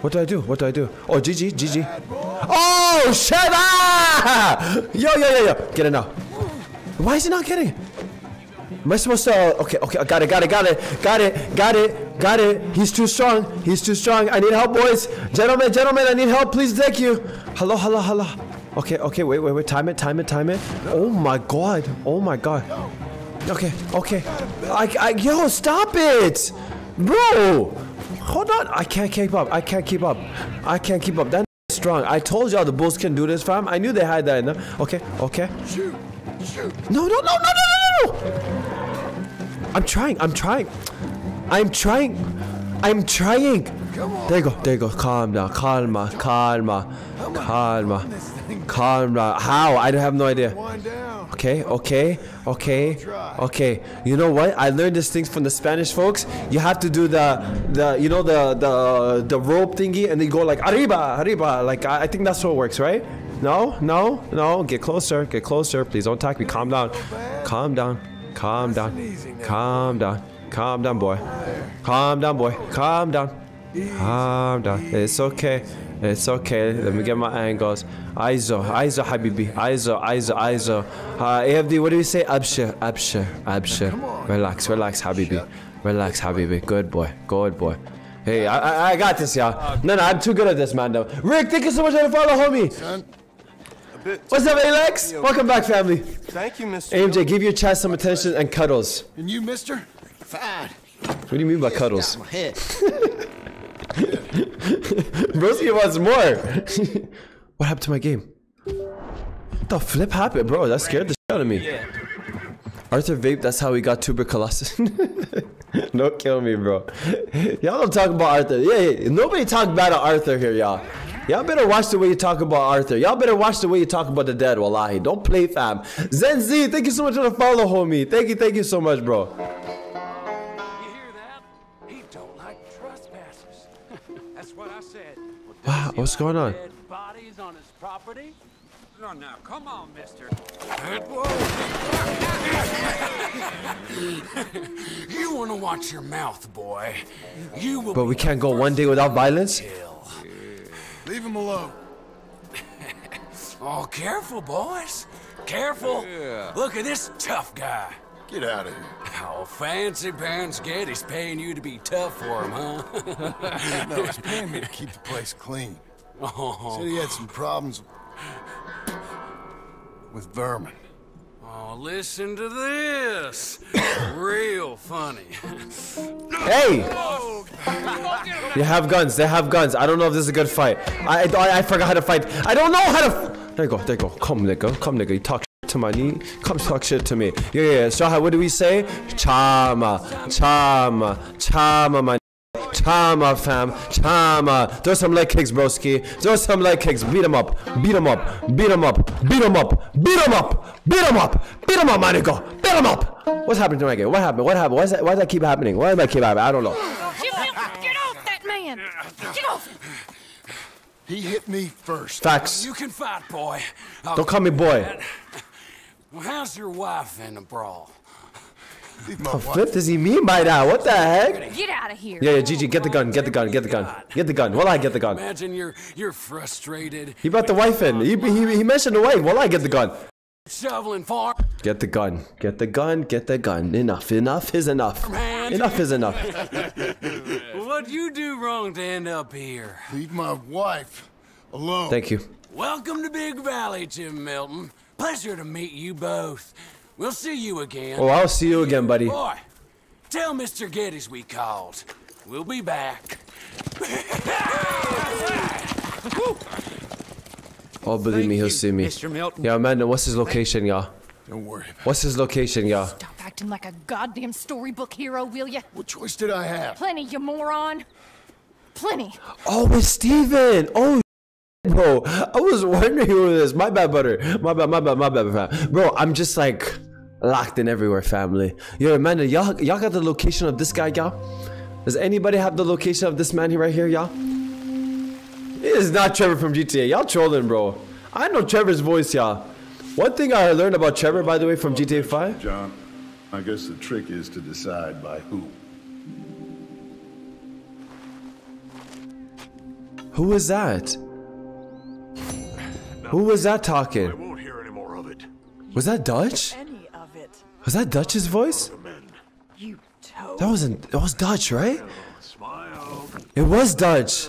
What do I do? What do I do? Oh, GG, GG. Oh, shit! Ah! Yo, yo, yo, yo. Get it now. Why is he not getting it? Am I supposed to? Okay, okay, I got it, got it, got it, got it, got it, got it. He's too strong. He's too strong. I need help, boys. Gentlemen, gentlemen, I need help. Please, thank you. Hello, hello, hello. Okay, okay, wait, wait, wait. Time it, time it, time it. Oh my god. Oh my god. Okay, okay. Yo, stop it, bro. Hold on. I can't keep up. I can't keep up. I can't keep up. That is strong. I told y'all the Bulls can do this, fam. I knew they had that in them. Okay, okay. Shoot, shoot. No, no, no, no, no, no, no. I'm trying, I'm trying. I'm trying. I'm trying. There you go, there you go. Calm down, calma, calma, calma, calma. How? I have no idea. Okay, okay, okay, okay. You know what? I learned these things from the Spanish folks. You have to do the you know, the rope thingy, and they go like, arriba, arriba. Like, I think that's how it works, right? No, no, no. Get closer, please don't attack me. Calm down, calm down. Calm down. Calm down. Calm down, boy. Calm down, boy. Calm down. Calm down. It's okay. It's okay. Let me get my angles. Aizo. Aizo, Habibi. Aizo. Aizo. Aizo. AFD, what do you say? Abshir. Abshir. Abshir. Relax. Relax, Habibi. Relax, Habibi. Good boy. Good boy. Hey, I got this, y'all. No, no, I'm too good at this, man, though. Rick, thank you so much for the follow, homie. What's up, Alex? Welcome back, family. Thank you, Mr. AMJ, give your chat some attention and cuddles. And you, mister? Fine. What do you mean by cuddles? Broski wants more. What happened to my game? What the flip happened, bro? That scared the shit out of me. Yeah. Arthur Vape, that's how he got tuberculosis. Don't kill me, bro. Y'all don't talk about Arthur. Yeah, yeah. Nobody talk bad about Arthur here, y'all. Y'all better watch the way you talk about Arthur. Y'all better watch the way you talk about the dead, wallahi. Don't play, fam. Zen Z, thank you so much for the follow, homie. Thank you so much, bro. You hear that? He don't like trespassers. That's what I said. Wow, what's going on? Dead bodies on his property? No, no, come on, mister. You want to watch your mouth, boy. You will. But we can't go one day without violence? Kill. Leave him alone. Oh, careful, boys. Careful. Yeah. Look at this tough guy. Get out of here. Oh, fancy pants Geddes paying you to be tough for him, huh? No, he's paying me to keep the place clean. Oh. Said he had some problems with vermin. Oh, listen to this. Real funny. Hey! You have guns. They have guns. I don't know if this is a good fight. I forgot how to fight. I don't know how to f. There you go. There you go. Come, nigga. Come, nigga. You talk shit to my knee. Come talk shit to me. Yeah, yeah. So what do we say? Chama. Chama. Chama, my Chama, fam. Chama. Throw some leg kicks, broski. Throw some leg kicks. Beat him up. Beat him up. Beat him up. Beat him up. Beat him up. Beat him up. Beat him up, my nigga. Beat him up. What's happening to my game? What happened? What happened? Why does that keep happening? Why does that keep happening? I don't know. Get off that man. Get off. He hit me first. Facts. You can fight, boy. Don't call me boy. Well, how's your wife in a brawl? What the flip does he mean by that? What the heck? Get out of here. Yeah, yeah, GG, get the gun, get the gun, get the gun. Get the gun. Well, I get the gun. Imagine you're frustrated. He brought the wife in. He mentioned the wife. Well, I get the gun. Shoveling farm. Get the gun. Get the gun. Get the gun. Enough. Enough is enough. Enough is enough. What'd you do wrong to end up here? Leave my wife alone. Thank you. Welcome to Big Valley, Jim Milton. Pleasure to meet you both. We'll see you again. Oh, I'll see you again, buddy. Boy, tell Mr. Geddes we called. We'll be back. Oh, believe me, he'll see me. Mr. Milton. Yeah, Amanda, what's his location, y'all? Don't worry about it. What's his location, y'all? Stop acting like a goddamn storybook hero, will ya? What choice did I have? Plenty, you moron. Plenty. Oh, it's Steven. Oh, bro, I was wondering who it is. My bad, butter. My bad, my bad, my bad, my bad. Bro, I'm just like, Locked in everywhere, family. Yo, Amanda, y'all got the location of this guy, y'all? Does anybody have the location of this man here, right here, y'all? It is not Trevor from GTA. Y'all trolling, bro. I know Trevor's voice, y'all. One thing I learned about Trevor, by the way, from GTA 5. John, I guess the trick is to decide by who. Who was that? Who was that talking? I won't hear any more of it. Was that Dutch? Was that Dutch's voice? That wasn't. That was Dutch, right? It was Dutch.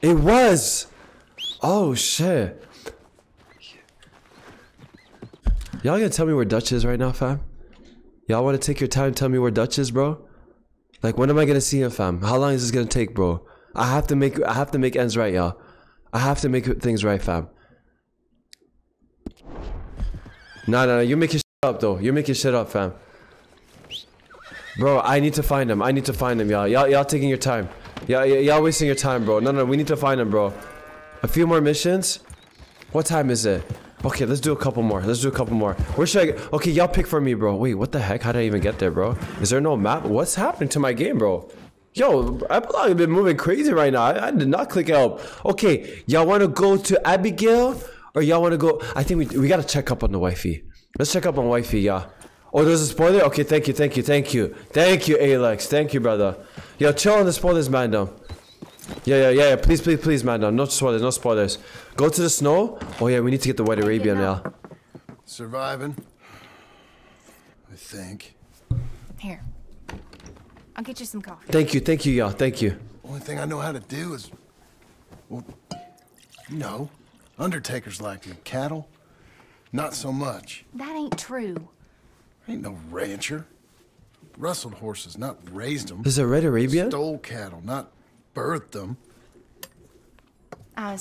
It was. Oh shit. Y'all gonna tell me where Dutch is right now, fam? Y'all wanna take your time, tell me where Dutch is, bro? Like, when am I gonna see him, fam? How long is this gonna take, bro? I have to make ends right, y'all. I have to make things right, fam. Nah, nah, nah, you're making shit up, though. You're making shit up, fam. Bro, I need to find him. I need to find him, y'all. Y'all taking your time. Y'all wasting your time, bro. No, no, we need to find him, bro. A few more missions. What time is it? Okay, let's do a couple more. Let's do a couple more. Where should I go? Okay, y'all pick for me, bro. Wait, what the heck? How did I even get there, bro? Is there no map? What's happening to my game, bro? Yo, I've probably been moving crazy right now. I did not click help. Okay, y'all want to go to Abigail? Or y'all want to go... I think we got to check up on the wifey. Let's check up on wifey, y'all. Oh, there's a spoiler? Okay, thank you, thank you, thank you. Thank you, Alex. Thank you, brother. Yo, chill on the spoilers, man, though. Yeah, please, please, please, man. No spoilers, no spoilers. Go to the snow. Oh, yeah, we need to get the White Arabian now. Surviving, I think. Here. I'll get you some coffee. Thank you, y'all. Thank you. Only thing I know how to do is... Well, you know, undertakers like you. Cattle? Not so much. That ain't true. I ain't no rancher. Rustled horses, not raised them. Is it Red Arabian? Stole cattle, not... birthed them. I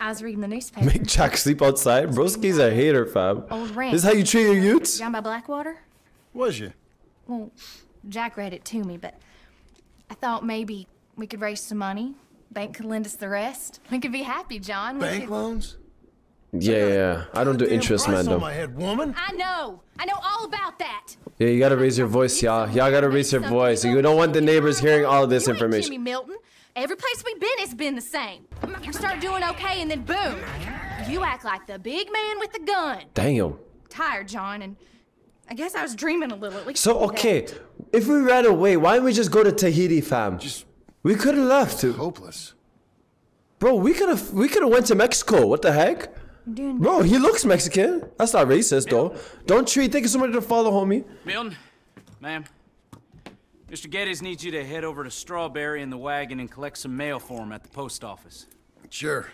was reading the newspaper. Make Jack sleep outside? Broski's a hater, fam. Old ranch. This is how you treat your youths? Down by Blackwater? Was you? Well, Jack read it to me, but I thought maybe we could raise some money. Bank could lend us the rest. We could be happy, John. Bank loans? Yeah. I don't do interest, man, though. I know all about that. Yeah, you gotta raise your voice, y'all. Y'all gotta raise your voice. You don't want the neighbors hearing all of this information. Jimmy Milton, every place we've been, it's been the same. You start doing okay, and then boom, you act like the big man with the gun. Damn. Tired, John, and I guess I was dreaming a little. At least so okay, if we ran away, why didn't we just go to Tahiti, fam? We could have left. Hopeless. Bro, we could have went to Mexico. What the heck? Bro, he looks Mexican. That's not racist, though. Don't treat. Thank you so much to follow, homie. Milton, ma'am. Mr. Geddes needs you to head over to Strawberry in the wagon and collect some mail for him at the post office. Sure.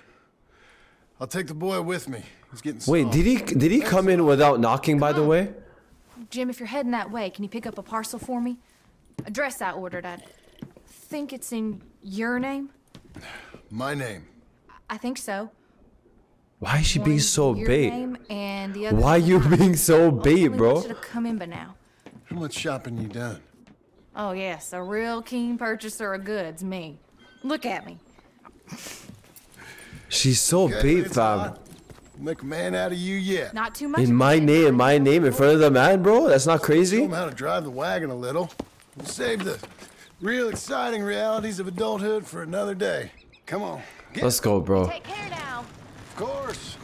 I'll take the boy with me. He's getting soft. Wait, did he come in without knocking, by the way? Jim, if you're heading that way, can you pick up a parcel for me? A dress I ordered. I think it's in your name. My name. I think so. Why is she being so bait? Why are you being so bait, bro? Should have come in by now. How much shopping you done? Oh yes, a real keen purchaser of goods, me. Look at me. She's so bait, fam. Make a man out of you yet? Not too much. In my name, in front of the man, bro. That's not crazy. Show him how to drive the wagon a little. We'll save the real exciting realities of adulthood for another day. Come on. Let's go, bro. Take care now. Course.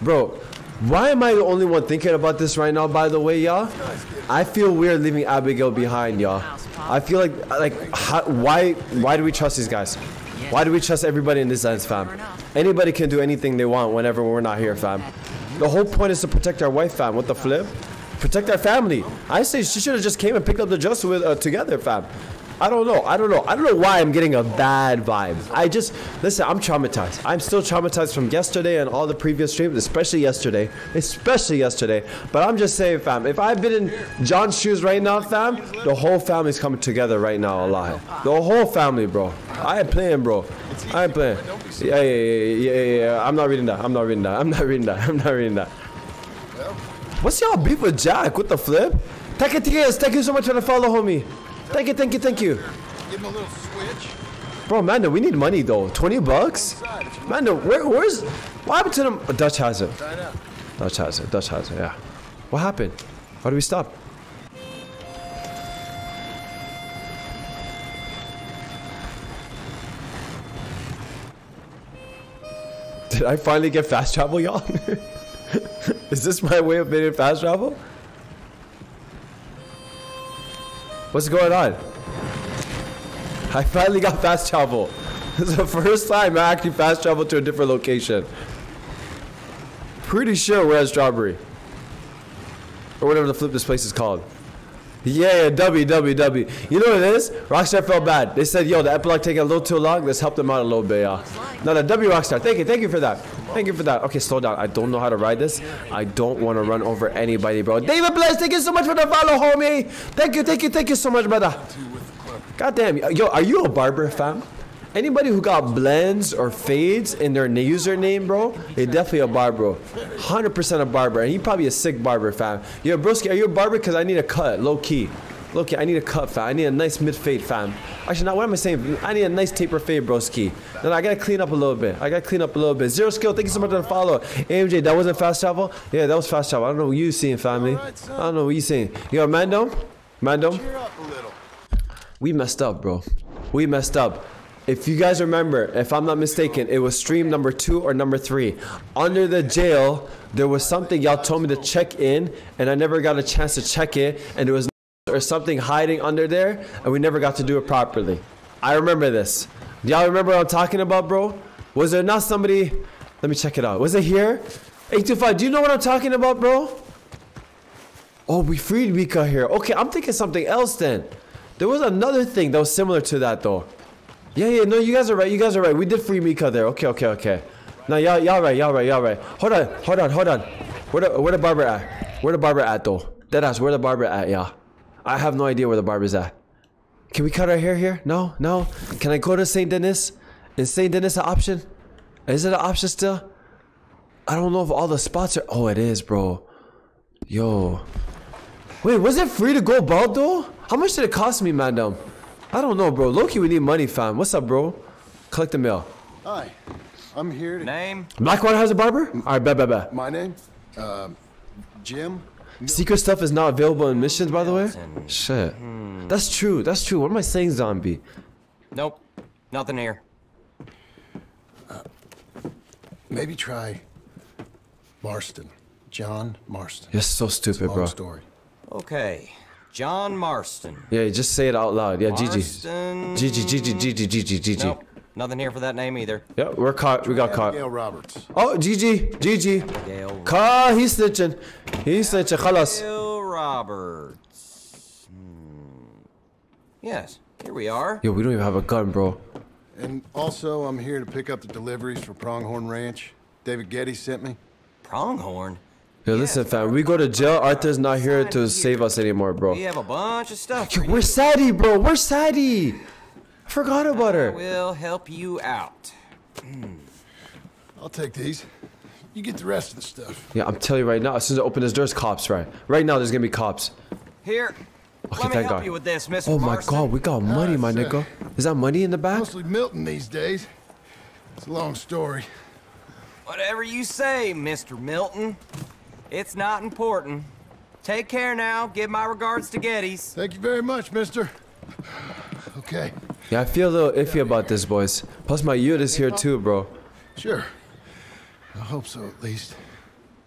Bro, why am I the only one thinking about this right now, by the way, y'all? I feel weird leaving Abigail behind, y'all. I feel like how, why do we trust these guys? Why do we trust everybody in this lens, fam? Anybody can do anything they want whenever we're not here, fam. The whole point is to protect our wife, fam. What the flip? Protect our family. I say she should have just came and picked up the dress with together, fam. I don't know why I'm getting a bad vibe. I just, listen, I'm traumatized. I'm still traumatized from yesterday and all the previous streams, especially yesterday. But I'm just saying, fam, if I've been in John's shoes right now, fam, the whole family's coming together right now, alive. The whole family, bro. I ain't playing, bro. I ain't playing. Yeah. I'm not reading that. What's y'all beef with Jack? What the flip? Thank you so much for the follow, homie. Thank you. Give him a little switch. Bro, Mando, we need money though. 20 bucks? Mando, where's... What happened to them? Dutch has it. Yeah. What happened? How do we stop? Did I finally get fast travel, y'all? Is this my way of making fast travel? What's going on? I finally got fast travel. This is the first time I actually fast traveled to a different location. Pretty sure we're at Strawberry. Or whatever the flip this place is called. Yeah, WWW. You know what it is? Rockstar felt bad. They said, yo, the epilogue taking a little too long. Let's help them out a little bit, y'all. No, the W Rockstar. Thank you for that. Thank you for that. Okay, slow down. I don't know how to ride this. I don't want to run over anybody, bro. David Blaze, thank you so much for the follow, homie. Thank you so much, brother. Goddamn. Yo, are you a barber, fam? Anybody who got blends or fades in their username, bro, they definitely a barber. 100% a barber. And he probably a sick barber, fam. Yo, broski, are you a barber? Because I need a cut, low-key. Low-key, I need a cut, fam. I need a nice mid-fade, fam. Actually, now what am I saying? I need a nice taper fade, broski. No, I got to clean up a little bit. Zero Skill, thank you so much for the follow. AMJ, that wasn't fast travel? Yeah, that was fast travel. I don't know what you seeing, family. I don't know what you seeing. Yo, Mando? Mando? We messed up, bro. We messed up. If you guys remember, if I'm not mistaken, it was stream number 2 or number 3. Under the jail, there was something y'all told me to check in, and I never got a chance to check it, and there was or something hiding under there, and we never got to do it properly. I remember this. Y'all remember what I'm talking about, bro? Was there not somebody? Let me check it out. Was it here? 825, do you know what I'm talking about, bro? Oh, we freed Rika here. Okay, I'm thinking something else then. There was another thing that was similar to that, though. Yeah, no, you guys are right, We did free Mika there. Okay. No, y'all right. Hold on. Where the barber at? Where the barber at, though? Deadass, where the barber at, y'all? I have no idea where the barber's at. Can we cut our hair here? No. Can I go to Saint Denis? Is Saint Denis an option? Is it an option still? I don't know if all the spots are... Oh, it is, bro. Yo. Wait, was it free to go bald, though? How much did it cost me, madam? I don't know, bro. Loki, we need money, fam. What's up, bro? Collect the mail. Hi, I'm here to... Name? Blackwater has a barber? Alright, bet. My name? Jim? Secret stuff is not available in missions, by the way? Shit. That's true. What am I saying, zombie? Nope. Nothing here. Maybe try... Marston. John Marston. You're so stupid, bro. Story. Okay. John Marston. Yeah, just say it out loud. Yeah, Marston... GG. Nope, nothing here for that name either. Yeah, we're caught. We got caught. Abigail Roberts. Oh, GG. Ka, he's snitching. Khalas. Abigail Roberts. Yes, here we are. Yo, we don't even have a gun, bro. And also, I'm here to pick up the deliveries for Pronghorn Ranch. David Geddes sent me. Pronghorn? Yo, listen, fam. We go to jail. Arthur's not here to save us anymore, bro. We have a bunch of stuff. Yo, we're Sadie, bro. We're Sadie. I forgot about her. We'll help you out. I'll take these. You get the rest of the stuff. Yeah, I'm telling you right now. As soon as I open this door, there's cops, right? Right now, there's gonna be cops. Here. Okay, let me help you with this, Mr. Oh my God, we got money, my nigga. Is that money in the back? Mostly Milton these days. It's a long story. Whatever you say, Mr. Milton. It's not important. Take care now. Give my regards to Geddes. Thank you very much, mister. Okay. Yeah, I feel a little iffy about this, boys. Plus, my unit is here too, bro. Sure. I hope so, at least.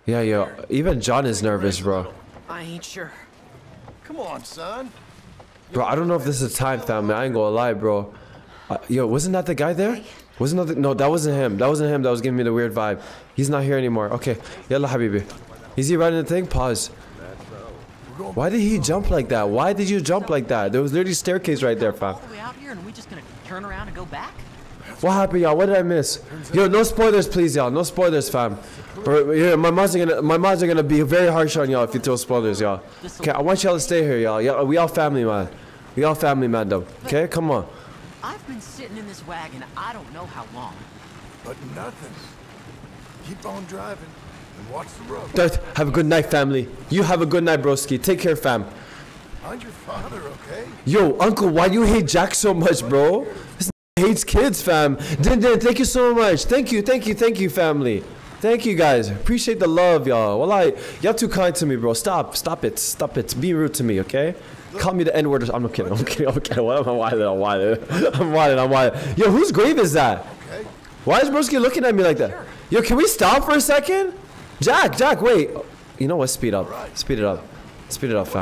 Yeah, yo. Even John is nervous, bro. I ain't sure. Come on, son. Bro, I don't know if this is time, family. I ain't gonna lie, bro. Yo, wasn't that the guy there? Wasn't that the... No, that wasn't him. That was giving me the weird vibe. He's not here anymore. Okay. Yalla, habibi. Is he riding the thing? Pause. Why did he jump like that? Why did you jump like that? There was literally a staircase right there, fam. What happened, y'all? What did I miss? Yo, no spoilers, please, y'all. No spoilers, fam. My mods are gonna be very harsh on y'all if you throw spoilers, y'all. Okay, I want y'all to stay here, y'all. We all family, man. We all family, man, though. Okay, come on. I've been sitting in this wagon. I don't know how long. But nothing. Keep on driving. Watch the road. Have a good night, family. You have a good night, broski. Take care, fam. Find your father, okay? Yo, uncle, why do you hate Jack so much, bro? This hates kids, fam. Din, thank you so much. Thank you, family. Thank you guys. Appreciate the love, y'all. Well, y'all too kind to me, bro. Stop it. Be rude to me, okay? Call me the N-word. I'm kidding. I'm wilding. Yo, whose grave is that? Okay. Why is Broski looking at me like that? Yo, can we stop for a second? Jack, wait. You know what? Speed it up, fam.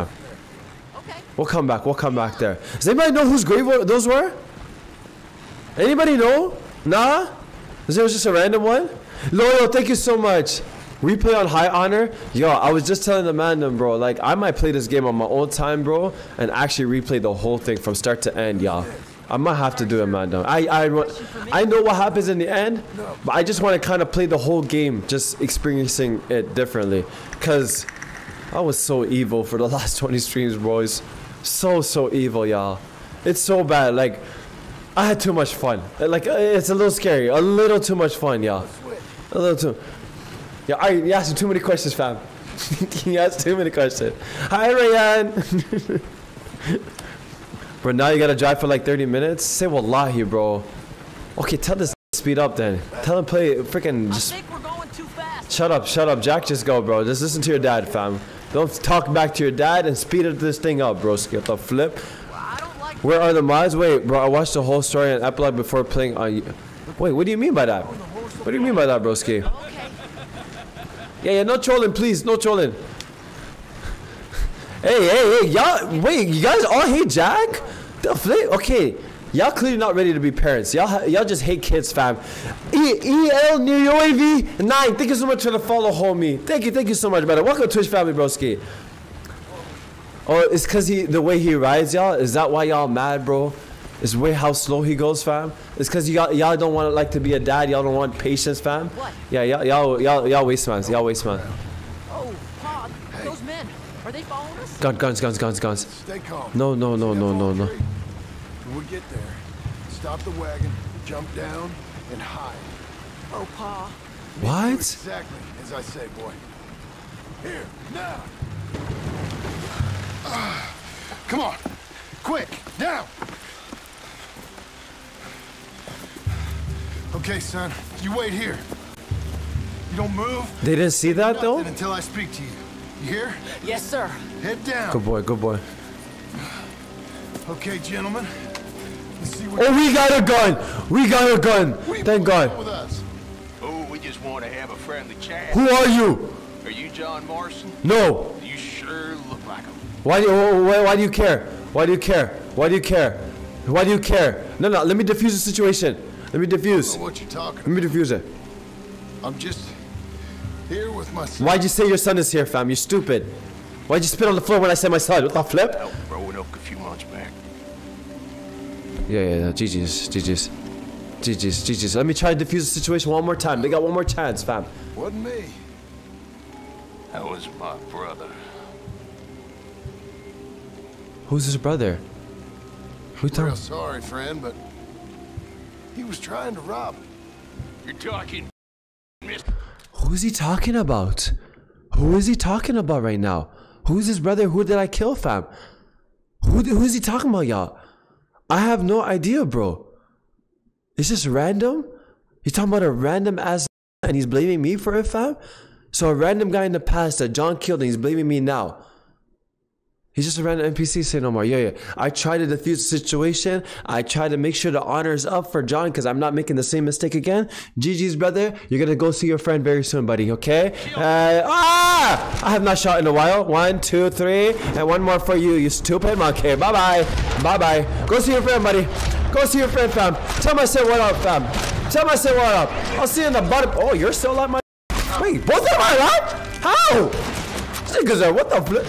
Okay. We'll come back there. Does anybody know whose grave those were? Anybody know? Nah? It was just a random one? Loyal, thank you so much. Replay on high honor. Yo, I was just telling the man, bro, like, I might play this game on my own time, bro, and actually replay the whole thing from start to end, y'all. I might have to do it, man. I know what happens in the end, but I just want to kind of play the whole game, just experiencing it differently. Because I was so evil for the last 20 streams, boys. So evil, y'all. It's so bad. Like, I had too much fun. Like, it's a little scary. A little too much fun, y'all. A little too. Yeah, you asked too many questions, fam. You asked too many questions. Hi, Rayan. Bro, now you gotta drive for like 30 minutes? Say wallahi, bro. Okay, tell this to speed up then. Tell him play freaking just. I think we're going too fast. Shut up, Jack. Just go, bro. Just listen to your dad, fam. Don't talk back to your dad and speed this thing up, bro. Skip the flip. Where are the mods? Wait, bro. I watched the whole story and epilogue before playing on. Wait, what do you mean by that? What do you mean by that, broski? Yeah, no trolling, please. No trolling. Hey, y'all, wait, you guys all hate Jack? Okay, y'all clearly not ready to be parents. Y'all just hate kids, fam. EL New UAV 9, thank you so much for the follow, homie. Thank you so much, brother. Welcome to Twitch family, broski. Oh, it's because the way he rides, y'all? Is that why y'all mad, bro? It's way how slow he goes, fam. It's because y'all don't want to be a dad. Y'all don't want patience, fam. What? Yeah, y'all waste man. Y'all waste man. Oh, Pop, those men. Are they following us? Guns. Stay calm. No. When we get there, stop the wagon, jump down, and hide. Oh, Pa. What? Exactly as I say, boy. Here, now. Come on, quick, now. Okay, son, you wait here. You don't move. They didn't see that though. Until I speak to you. You hear? Yes, sir. Head down. Good boy. Okay, gentlemen. Let's see what we got a gun. Thank God. With us. Oh, we just want to have a friendly chat. Who are you? Are you John Marston? No. You sure look like him. Why do you care? No, let me defuse the situation. Let me defuse it. I'm just here with my son. Why'd you say your son is here, fam? You're stupid. Why'd you spit on the floor when I said my son? What the flip? I helped Roanoke a few months back. Yeah, GG's. Let me try to defuse the situation one more time. They got one more chance, fam. Wasn't me. That was my brother. Who's his brother? Who told? I'm sorry, friend, but he was trying to rob him. You're talking. Who is he talking about right now? Who's his brother? Who did I kill, fam? Who is he talking about, y'all? I have no idea, bro. It's just random. He's talking about a random ass and he's blaming me for it, fam? So a random guy in the past that John killed and he's blaming me now. He's just a random NPC, say no more. Yeah. I tried to defuse the situation. I tried to make sure the honor is up for John because I'm not making the same mistake again. GG's, brother. You're going to go see your friend very soon, buddy, okay? I have not shot in a while. 1, 2, 3. And one more for you, you stupid monkey. Bye-bye. Bye-bye. Go see your friend, buddy. Go see your friend, fam. Tell him I said what up, fam. Tell him I said what up. I'll see you in the bottom. Oh, you're still alive, my... Wait, both of them are alive? How? These niggas are... What the flip?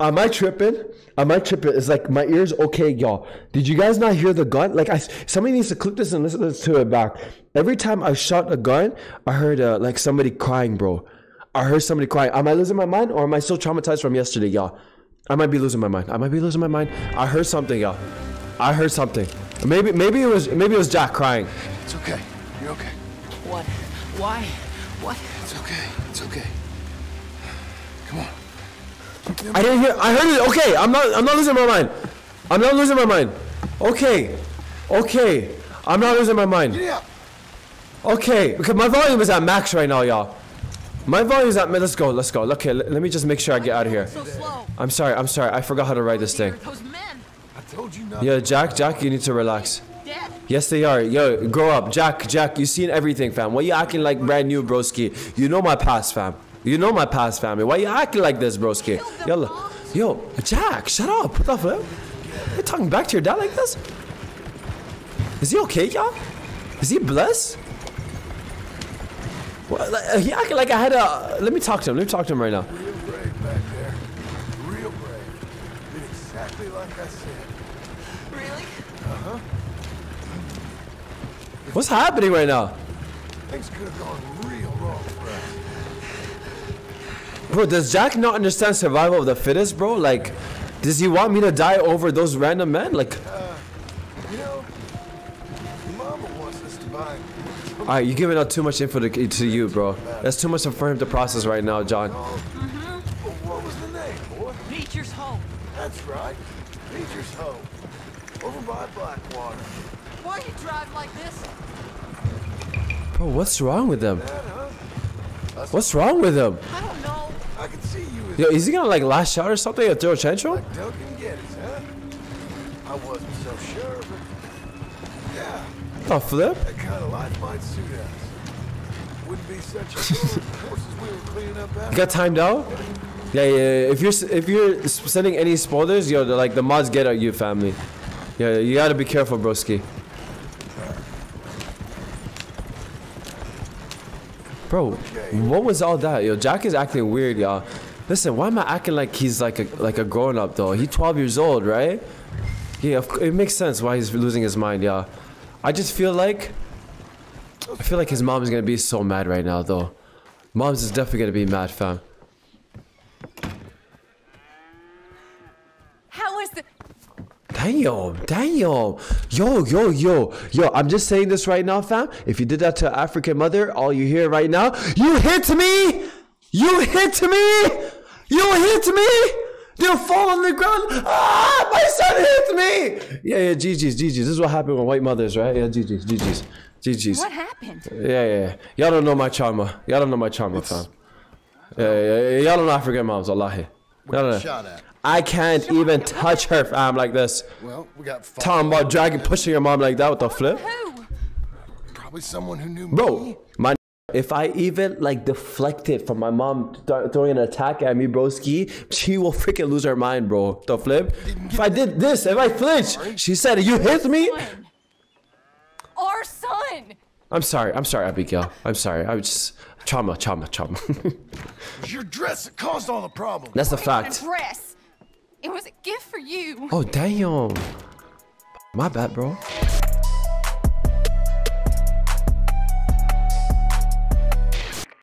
Am I tripping? It's like my ears okay, y'all. Did you guys not hear the gun? Like somebody needs to clip this and listen to it back. Every time I shot a gun, I heard like somebody crying, bro. I heard somebody crying. Am I losing my mind or am I still traumatized from yesterday, y'all? I might be losing my mind. I heard something, y'all. I heard something. Maybe it was Jack crying. It's okay. You're okay. What? Why? What? It's okay. Come on. I didn't hear. I heard it. Okay, I'm not losing my mind. I'm not losing my mind. Okay. Okay. I'm not losing my mind. Yeah. Okay, because my volume is at max right now, y'all. My volume is at max. Let's go. Let's go. Okay, let me just make sure I get out of here. I'm sorry. I'm sorry. I forgot how to ride this thing. Yeah, Jack, you need to relax. Yes, they are. Yo, grow up. Jack, you seen everything, fam. Why you acting like brand new, broski? You know my past, fam. You know my past, family. Why you acting like this, broski? Yo, Jack, shut up. What the flip? You're talking back to your dad like this? Is he okay, y'all? Is he blessed? What, like, he acting like I had a... Let me talk to him. Let me talk to him right now. Real brave back there. Real brave. Did exactly like I said. Really? Uh-huh. What's happening right now? Things could have gone real wrong for us. Bro, does Jack not understand survival of the fittest, bro? Like, does he want me to die over those random men? Like... you know, Mama wants us to buy... Alright, you're giving out too much info to you, bro. That's too much for him to process right now, John. Mm-hmm. What was the name, boy? Beecher's Hope. That's right. Beecher's Hope. Over by Blackwater. Why you drive like this? Bro, what's wrong with them? What's wrong with him? I don't know. I can see you. Yo, is he gonna like lash out or something or throw a tantrum? Like Duncan Geddes, huh? I wasn't so sure, but yeah. The flip? That kind of life might suit us. Wouldn't be such a force as we were cleaning up after. You got timed out? Yeah. If you're sending any spoilers, yo, like the mods get at you, family. Yeah, you gotta be careful, broski. Bro, what was all that? Yo, Jack is acting weird, y'all. Listen, why am I acting like he's like a grown-up, though? He's 12 years old, right? Yeah, it makes sense why he's losing his mind, y'all. I just feel like... I feel like his mom is going to be so mad right now, though. Mom's is definitely going to be mad, fam. How is the... Damn. Yo, I'm just saying this right now, fam. If you did that to an African mother, all you hear right now, You hit me! You fall on the ground. Ah, my son hit me! Yeah, GG's. This is what happened with white mothers, right? Yeah, GG's. What happened? Yeah. Y'all don't know my trauma. Fam. Yeah. Y'all don't know African moms, Allahi. No. I can't even touch her, fam, like this. Well, we got talking about dragging, pushing your mom like that with the flip. Who? Probably someone who knew me. Bro, if I even like deflect it from my mom throwing an attack at me, broski, she will freaking lose her mind, bro. The flip. If I did this, if I flinch, she said, "You hit me." Our son. I'm sorry, Abigail. I'm sorry. I was just. Trauma. Your dress that caused all the problems. That's a fact. It was a gift for you. Oh, damn. My bad, bro.